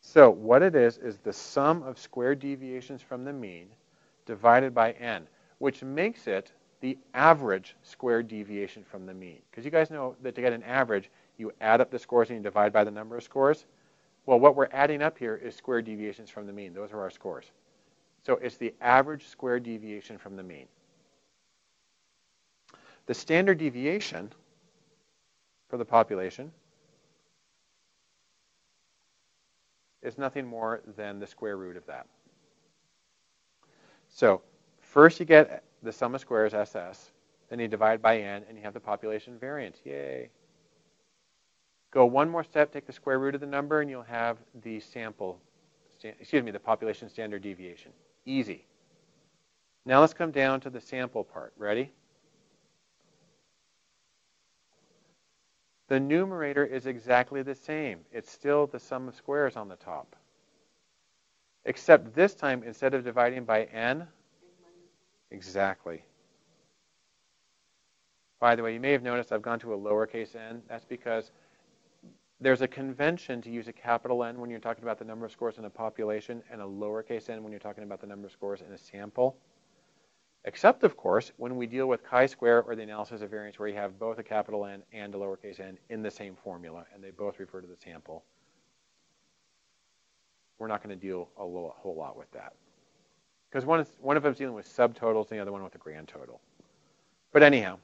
So what it is is the sum of square deviations from the mean divided by N, which makes it the average square deviation from the mean. Because you guys know that to get an average, you add up the scores and you divide by the number of scores. Well, what we're adding up here is square deviations from the mean. Those are our scores. So it's the average square deviation from the mean. The standard deviation for the population is nothing more than the square root of that. So first you get the sum of squares, S S, then you divide by N, and you have the population variance. Yay! Go one more step, take the square root of the number, and you'll have the sample, excuse me, the population standard deviation. Easy. Now let's come down to the sample part. Ready? The numerator is exactly the same. It's still the sum of squares on the top. Except this time, instead of dividing by N, exactly. By the way, you may have noticed I've gone to a lowercase n. That's because there's a convention to use a capital N when you're talking about the number of scores in a population and a lowercase n when you're talking about the number of scores in a sample. Except, of course, when we deal with chi-square or the analysis of variance where you have both a capital N and a lowercase n in the same formula, and they both refer to the sample. We're not going to deal a whole lot with that. Because one, one of them is dealing with subtotals and the other one with a grand total. But anyhow,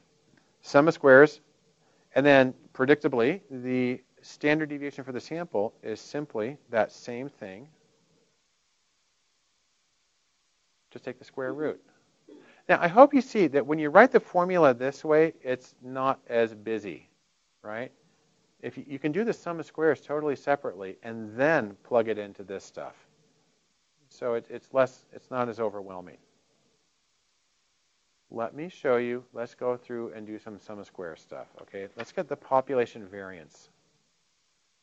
sum of squares, and then predictably, the standard deviation for the sample is simply that same thing. Just take the square root. Now, I hope you see that when you write the formula this way, it's not as busy, right? If you, you can do the sum of squares totally separately and then plug it into this stuff. So it, it's less, it's not as overwhelming. Let me show you. Let's go through and do some sum of squares stuff, okay? Let's get the population variance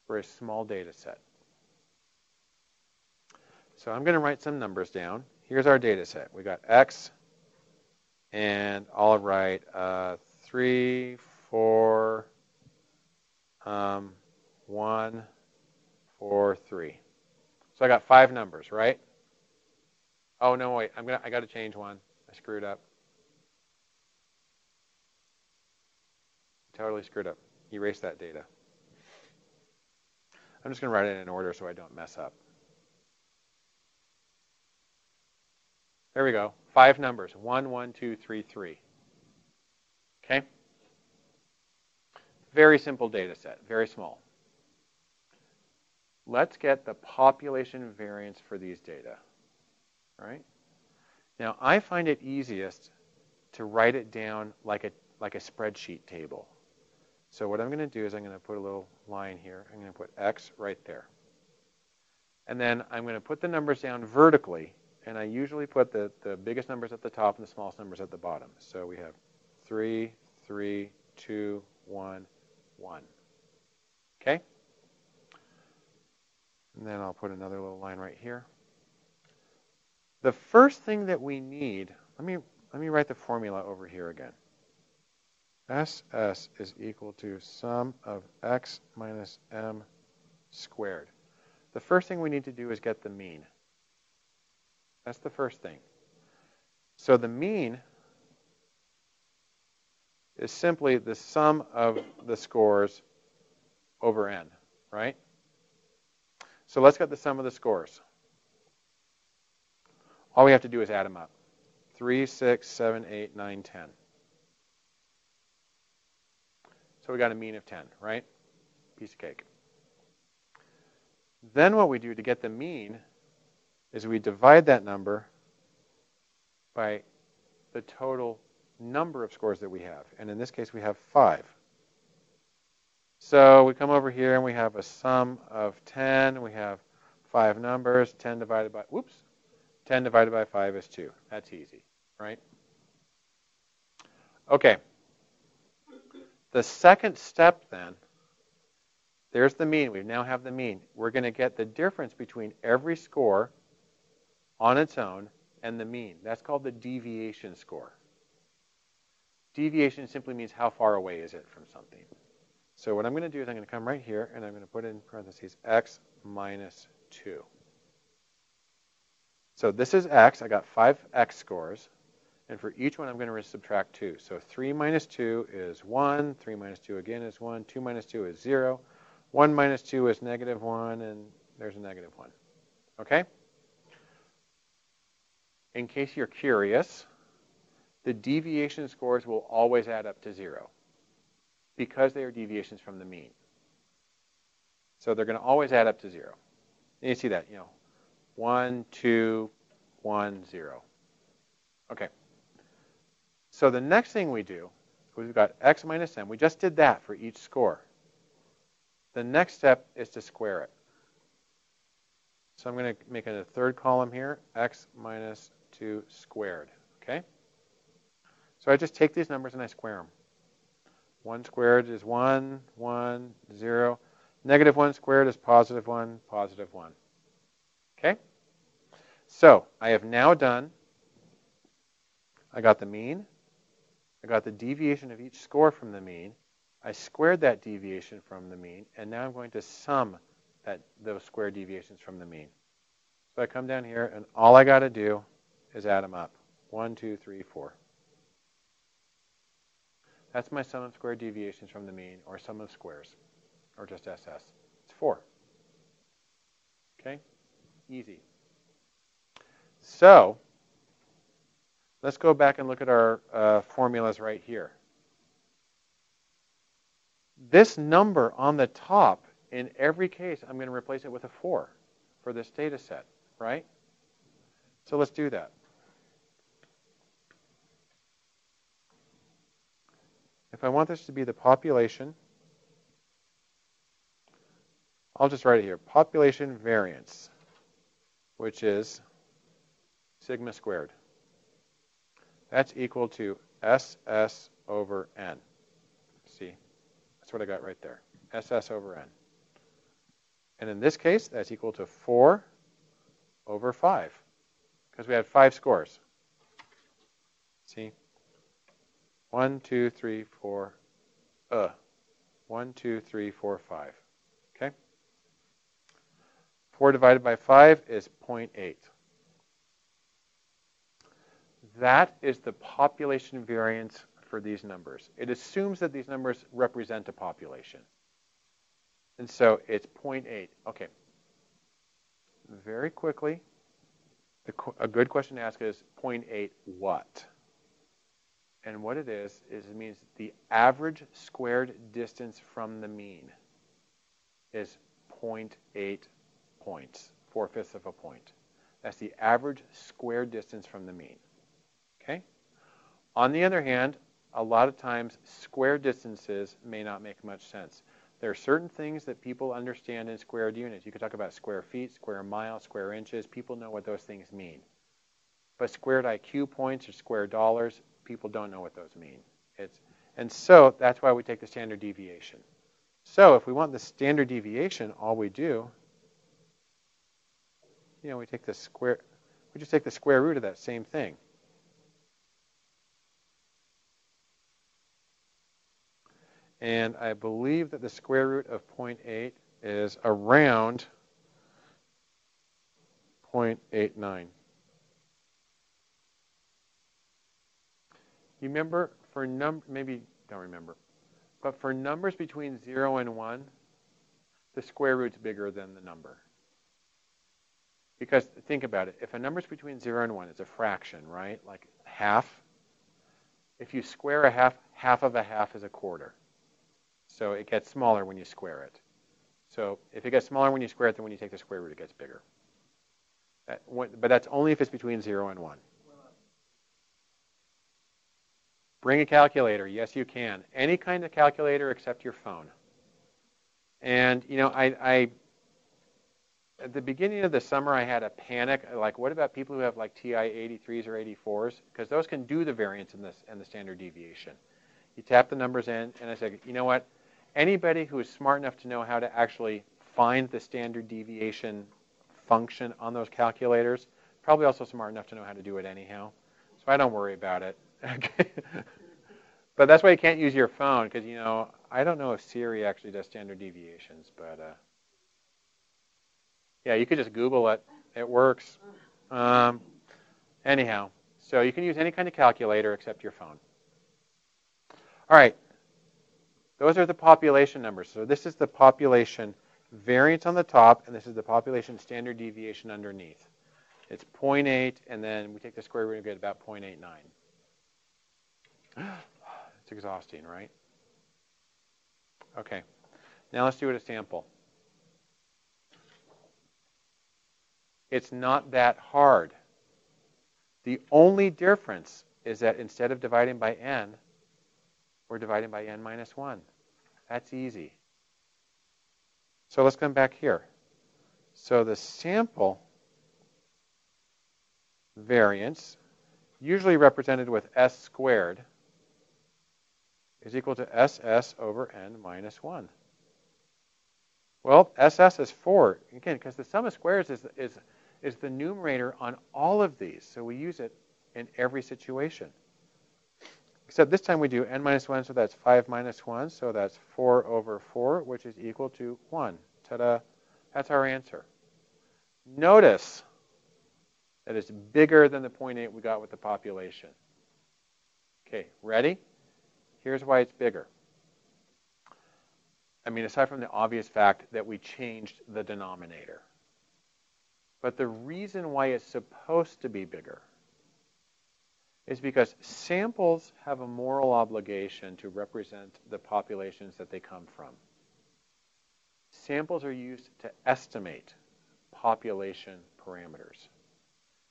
for a small data set. So I'm going to write some numbers down. Here's our data set. We got X, and I'll write uh, three, four, um, one, four, three. So I got five numbers, right? Oh no, wait! I'm gonna. I got to change one. I screwed up. Totally screwed up. Erase that data. I'm just gonna write it in order so I don't mess up. There we go. Five numbers. One, one, two, three, three. Okay? Very simple data set. Very small. Let's get the population variance for these data. Right? Now, I find it easiest to write it down like a, like a spreadsheet table. So what I'm going to do is I'm going to put a little line here. I'm going to put X right there. And then I'm going to put the numbers down vertically. And I usually put the, the biggest numbers at the top and the smallest numbers at the bottom. So we have three, three, two, one, one. Okay? And then I'll put another little line right here. The first thing that we need, let me, let me write the formula over here again. S S is equal to sum of X minus M squared. The first thing we need to do is get the mean. That's the first thing. So the mean is simply the sum of the scores over N, right? So let's get the sum of the scores. All we have to do is add them up. three, six, seven, eight, nine, ten. So we got a mean of ten, right? Piece of cake. Then what we do to get the mean is we divide that number by the total number of scores that we have. And in this case, we have five. So we come over here and we have a sum of ten. We have five numbers. ten divided by, whoops, ten divided by five is two. That's easy, right? Okay. The second step then, there's the mean. We now have the mean. We're going to get the difference between every score on its own and the mean. That's called the deviation score. Deviation simply means how far away is it from something. So what I'm going to do is I'm going to come right here and I'm going to put in parentheses x minus two. So this is x. I got five x scores. And for each one, I'm going to subtract two. So three minus two is one. three minus two again is one. two minus two is zero. one minus two is negative one. And there's a negative one. Okay? In case you're curious, the deviation scores will always add up to zero because they are deviations from the mean. So they're going to always add up to zero. And you see that, you know, one, two, one, zero. Okay. So the next thing we do, we've got x minus m. We just did that for each score. The next step is to square it. So I'm going to make a third column here, x minus two squared. Okay? So I just take these numbers and I square them. one squared is one, one, zero. Negative one squared is positive one, positive one. Okay? So I have now done, I got the mean. I got the deviation of each score from the mean. I squared that deviation from the mean, and now I'm going to sum that, those square deviations from the mean. So I come down here, and all I got to do is add them up. one, two, three, four. That's my sum of square deviations from the mean, or sum of squares, or just S S. It's four. Okay? Easy. So let's go back and look at our uh, formulas right here. This number on the top, in every case, I'm going to replace it with a four for this data set, right? So let's do that. If I want this to be the population, I'll just write it here. Population variance, which is sigma squared. That's equal to S S over N. See, that's what I got right there, S S over N. And in this case, that's equal to four over five, because we had five scores. See, one, two, three, four, uh, one, two, three, four, five. Okay? four divided by five is zero point eight. That is the population variance for these numbers. It assumes that these numbers represent a population. And so it's zero point eight. Okay. Very quickly, the, a good question to ask is zero point eight what? And what it is, is it means the average squared distance from the mean is zero point eight points, four-fifths of a point. That's the average squared distance from the mean. Okay. On the other hand, a lot of times square distances may not make much sense. There are certain things that people understand in squared units. You could talk about square feet, square mile, square inches. People know what those things mean. But squared I Q points or square dollars, people don't know what those mean. It's, and so that's why we take the standard deviation. So if we want the standard deviation, all we do, you know, we take the square, we just take the square root of that same thing. And I believe that the square root of zero point eight is around zero point eight nine. You remember for number, maybe don't remember, but for numbers between zero and one, the square root's bigger than the number. Because think about it, if a number's between zero and one, it's a fraction, right? Like half. If you square a half, half of a half is a quarter. So it gets smaller when you square it. So if it gets smaller when you square it, then when you take the square root, it gets bigger. That, but that's only if it's between zero and one. Bring a calculator. Yes, you can. Any kind of calculator except your phone. And, you know, I, I at the beginning of the summer, I had a panic, like, what about people who have like T I eighty-threes or eighty-fours? Because those can do the variance in this and the standard deviation. You tap the numbers in, and I said, you know what? Anybody who is smart enough to know how to actually find the standard deviation function on those calculators, probably also smart enough to know how to do it anyhow. So I don't worry about it. But that's why you can't use your phone, because, you know, I don't know if Siri actually does standard deviations, but uh, yeah, you could just Google it. It works. Um, anyhow, so you can use any kind of calculator except your phone. All right. Those are the population numbers. So this is the population variance on the top, and this is the population standard deviation underneath. It's zero point eight, and then we take the square root and get about zero point eight nine. It's exhausting, right? Okay. Now let's do it a sample. It's not that hard. The only difference is that instead of dividing by n, we're dividing by n minus one. That's easy. So let's come back here. So the sample variance, usually represented with s squared, is equal to S S over n minus one. Well, S S is four, again, because the sum of squares is, is, is the numerator on all of these. So we use it in every situation. Except this time we do n minus one, so that's five minus one, so that's four over four, which is equal to one. Ta-da. That's our answer. Notice that it's bigger than the zero point eight we got with the population. Okay, ready? Here's why it's bigger. I mean, aside from the obvious fact that we changed the denominator. But the reason why it's supposed to be bigger is because samples have a moral obligation to represent the populations that they come from. Samples are used to estimate population parameters.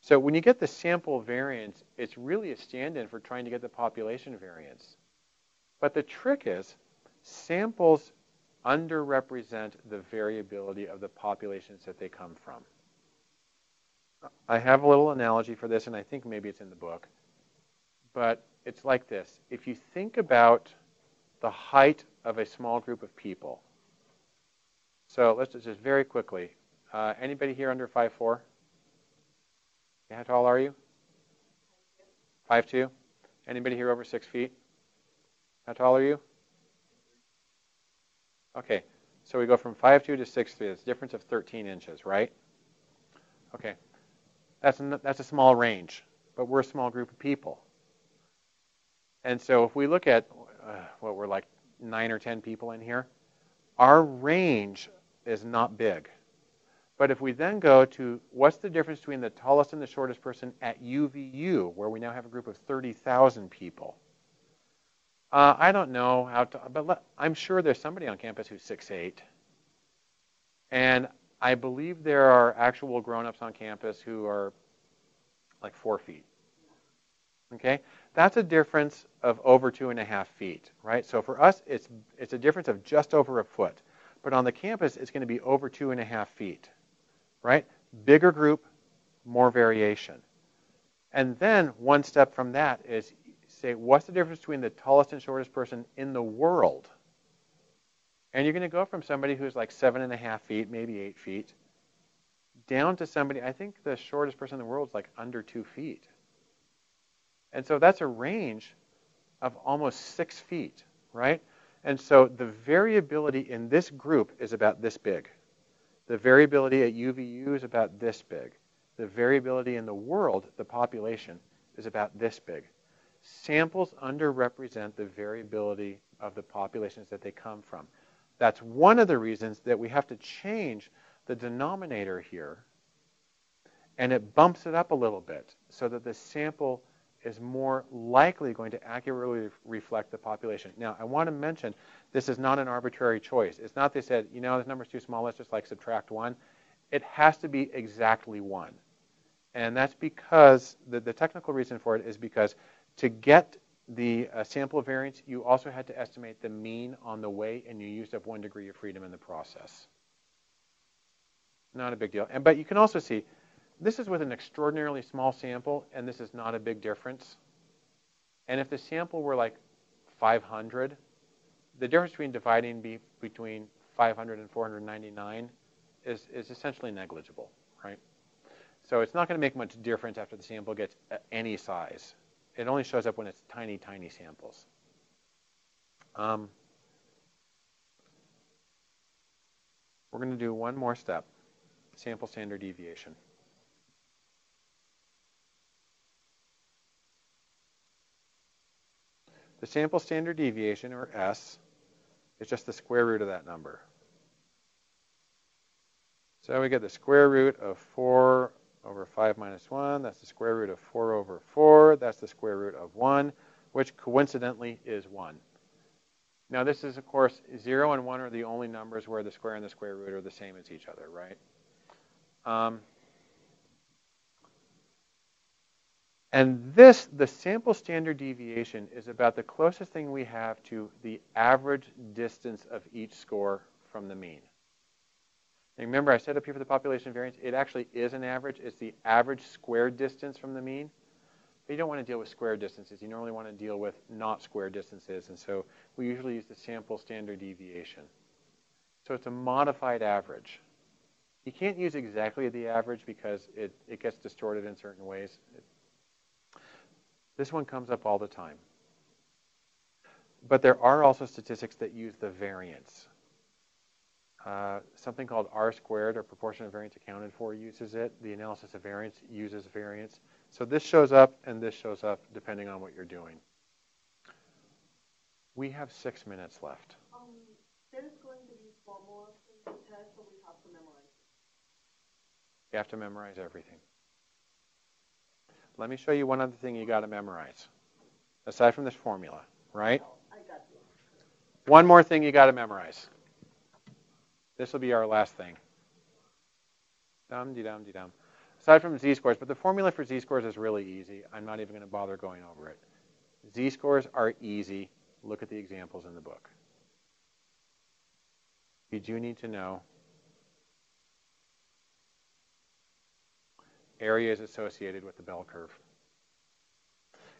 So when you get the sample variance, it's really a stand-in for trying to get the population variance. But the trick is, samples underrepresent the variability of the populations that they come from. I have a little analogy for this, and I think maybe it's in the book. But it's like this. If you think about the height of a small group of people, so let's just very quickly, uh, anybody here under five foot four? How tall are you? five foot two? Anybody here over six feet? How tall are you? Okay, so we go from five foot two to six foot three. That's a difference of thirteen inches, right? Okay, that's a, that's a small range, but we're a small group of people. And so if we look at, uh, what, we're like nine or ten people in here, our range is not big. But if we then go to what's the difference between the tallest and the shortest person at U V U, where we now have a group of thirty thousand people? Uh, I don't know how to, but let, I'm sure there's somebody on campus who's six foot eight. And I believe there are actual grown-ups on campus who are like four feet. Okay? That's a difference of over two and a half feet, right? So for us, it's it's a difference of just over a foot. But on the campus, it's going to be over two and a half feet, right? Bigger group, more variation. And then one step from that is, say, what's the difference between the tallest and shortest person in the world? And you're going to go from somebody who's like seven and a half feet, maybe eight feet, down to somebody, I think the shortest person in the world is like under two feet. And so that's a range of almost six feet, right? And so the variability in this group is about this big. The variability at U V U is about this big. The variability in the world, the population, is about this big. Samples underrepresent the variability of the populations that they come from. That's one of the reasons that we have to change the denominator here, and it bumps it up a little bit so that the sample is more likely going to accurately reflect the population. Now, I want to mention this is not an arbitrary choice. It's not they said, you know, this number's too small, let's just like subtract one. It has to be exactly one. And that's because, the, the technical reason for it is because to get the uh, sample variance, you also had to estimate the mean on the way, and you used up one degree of freedom in the process. not a big deal. And, but you can also see this is with an extraordinarily small sample, and this is not a big difference. And if the sample were like five hundred, the difference between dividing be between five hundred and four hundred ninety-nine is, is essentially negligible, right? So it's not going to make much difference after the sample gets any size. It only shows up when it's tiny, tiny samples. Um, we're going to do one more step, sample standard deviation. The sample standard deviation, or S, is just the square root of that number. So we get the square root of four over five minus one. That's the square root of four over four. That's the square root of one, which coincidentally is one. Now this is, of course, zero and one are the only numbers where the square and the square root are the same as each other, right? Um, And this, the sample standard deviation, is about the closest thing we have to the average distance of each score from the mean. Now remember, I set up here for the population variance. It actually is an average. It's the average squared distance from the mean. But you don't want to deal with square distances. You normally want to deal with not square distances. And so we usually use the sample standard deviation. So it's a modified average. You can't use exactly the average because it, it gets distorted in certain ways. It, This one comes up all the time. But there are also statistics that use the variance. Uh, something called R squared, or proportion of variance accounted for, uses it. The analysis of variance uses variance. So this shows up and this shows up depending on what you're doing. We have six minutes left. Um, there's going to be formulas in the test, so we have to memorize it. You have to memorize everything. Let me show you one other thing you got to memorize, aside from this formula, right? I got you. One more thing you got to memorize. This will be our last thing. Dum de dum de dum. Aside from z-scores, but the formula for z-scores is really easy. I'm not even going to bother going over it. Z-scores are easy. Look at the examples in the book. You do need to know areas associated with the bell curve.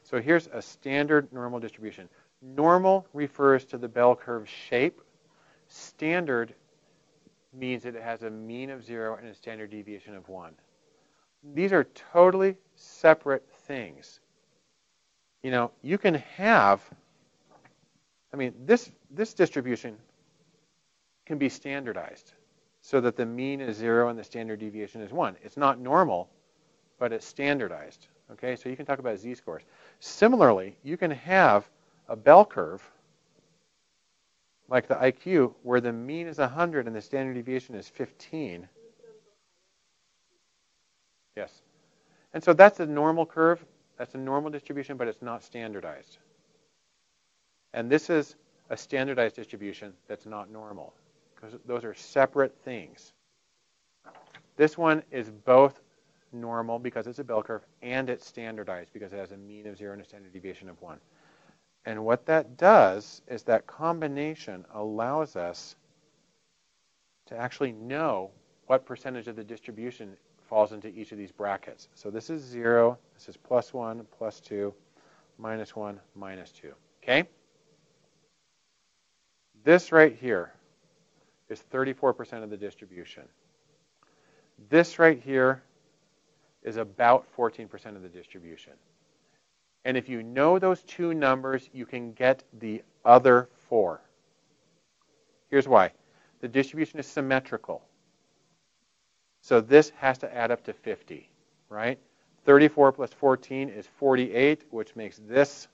So here's a standard normal distribution. Normal refers to the bell curve shape. Standard means that it has a mean of zero and a standard deviation of one. These are totally separate things. You know, you can have, I mean, this, this distribution can be standardized so that the mean is zero and the standard deviation is one. It's not normal, but it's standardized. Okay, so you can talk about z-scores. Similarly, you can have a bell curve, like the I Q, where the mean is one hundred and the standard deviation is fifteen. Yes. And so that's a normal curve. That's a normal distribution, but it's not standardized. And this is a standardized distribution that's not normal, because those are separate things. This one is both normal because it's a bell curve, and it's standardized because it has a mean of zero and a standard deviation of one. And what that does is that combination allows us to actually know what percentage of the distribution falls into each of these brackets. So this is zero, this is plus one, plus two, minus one, minus two. Okay? This right here is thirty-four percent of the distribution. This right here is about fourteen percent of the distribution. And if you know those two numbers, you can get the other four. Here's why. The distribution is symmetrical. So this has to add up to fifty, right? thirty-four plus fourteen is forty-eight, which makes this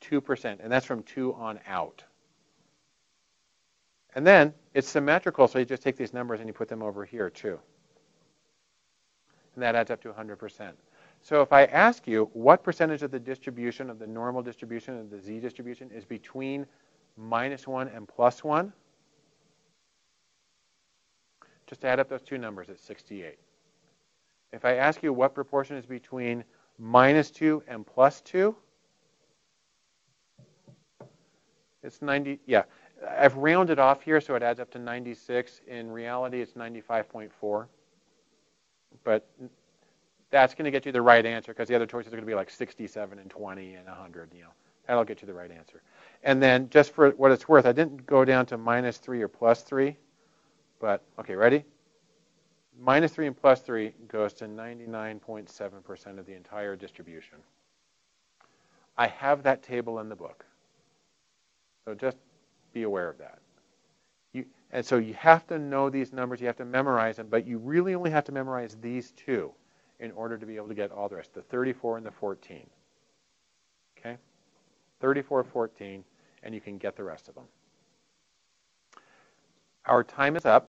two percent. And that's from two on out. And then it's symmetrical, so you just take these numbers and you put them over here too. And that adds up to one hundred percent. So if I ask you what percentage of the distribution, of the normal distribution, of the z distribution, is between minus one and plus one, just add up those two numbers, it's sixty-eight. If I ask you what proportion is between minus two and plus two, it's ninety, yeah. I've rounded off here, so it adds up to ninety-six. In reality, it's ninety-five point four. But that's going to get you the right answer, because the other choices are going to be like sixty-seven and twenty and one hundred. You know, that'll get you the right answer. And then just for what it's worth, I didn't go down to minus three or plus three. But, okay, ready? Minus three and plus three goes to ninety-nine point seven percent of the entire distribution. I have that table in the book. So just be aware of that. You, and so you have to know these numbers. You have to memorize them. But you really only have to memorize these two in order to be able to get all the rest, the thirty-four and the fourteen. Okay? thirty-four, fourteen, and you can get the rest of them. Our time is up.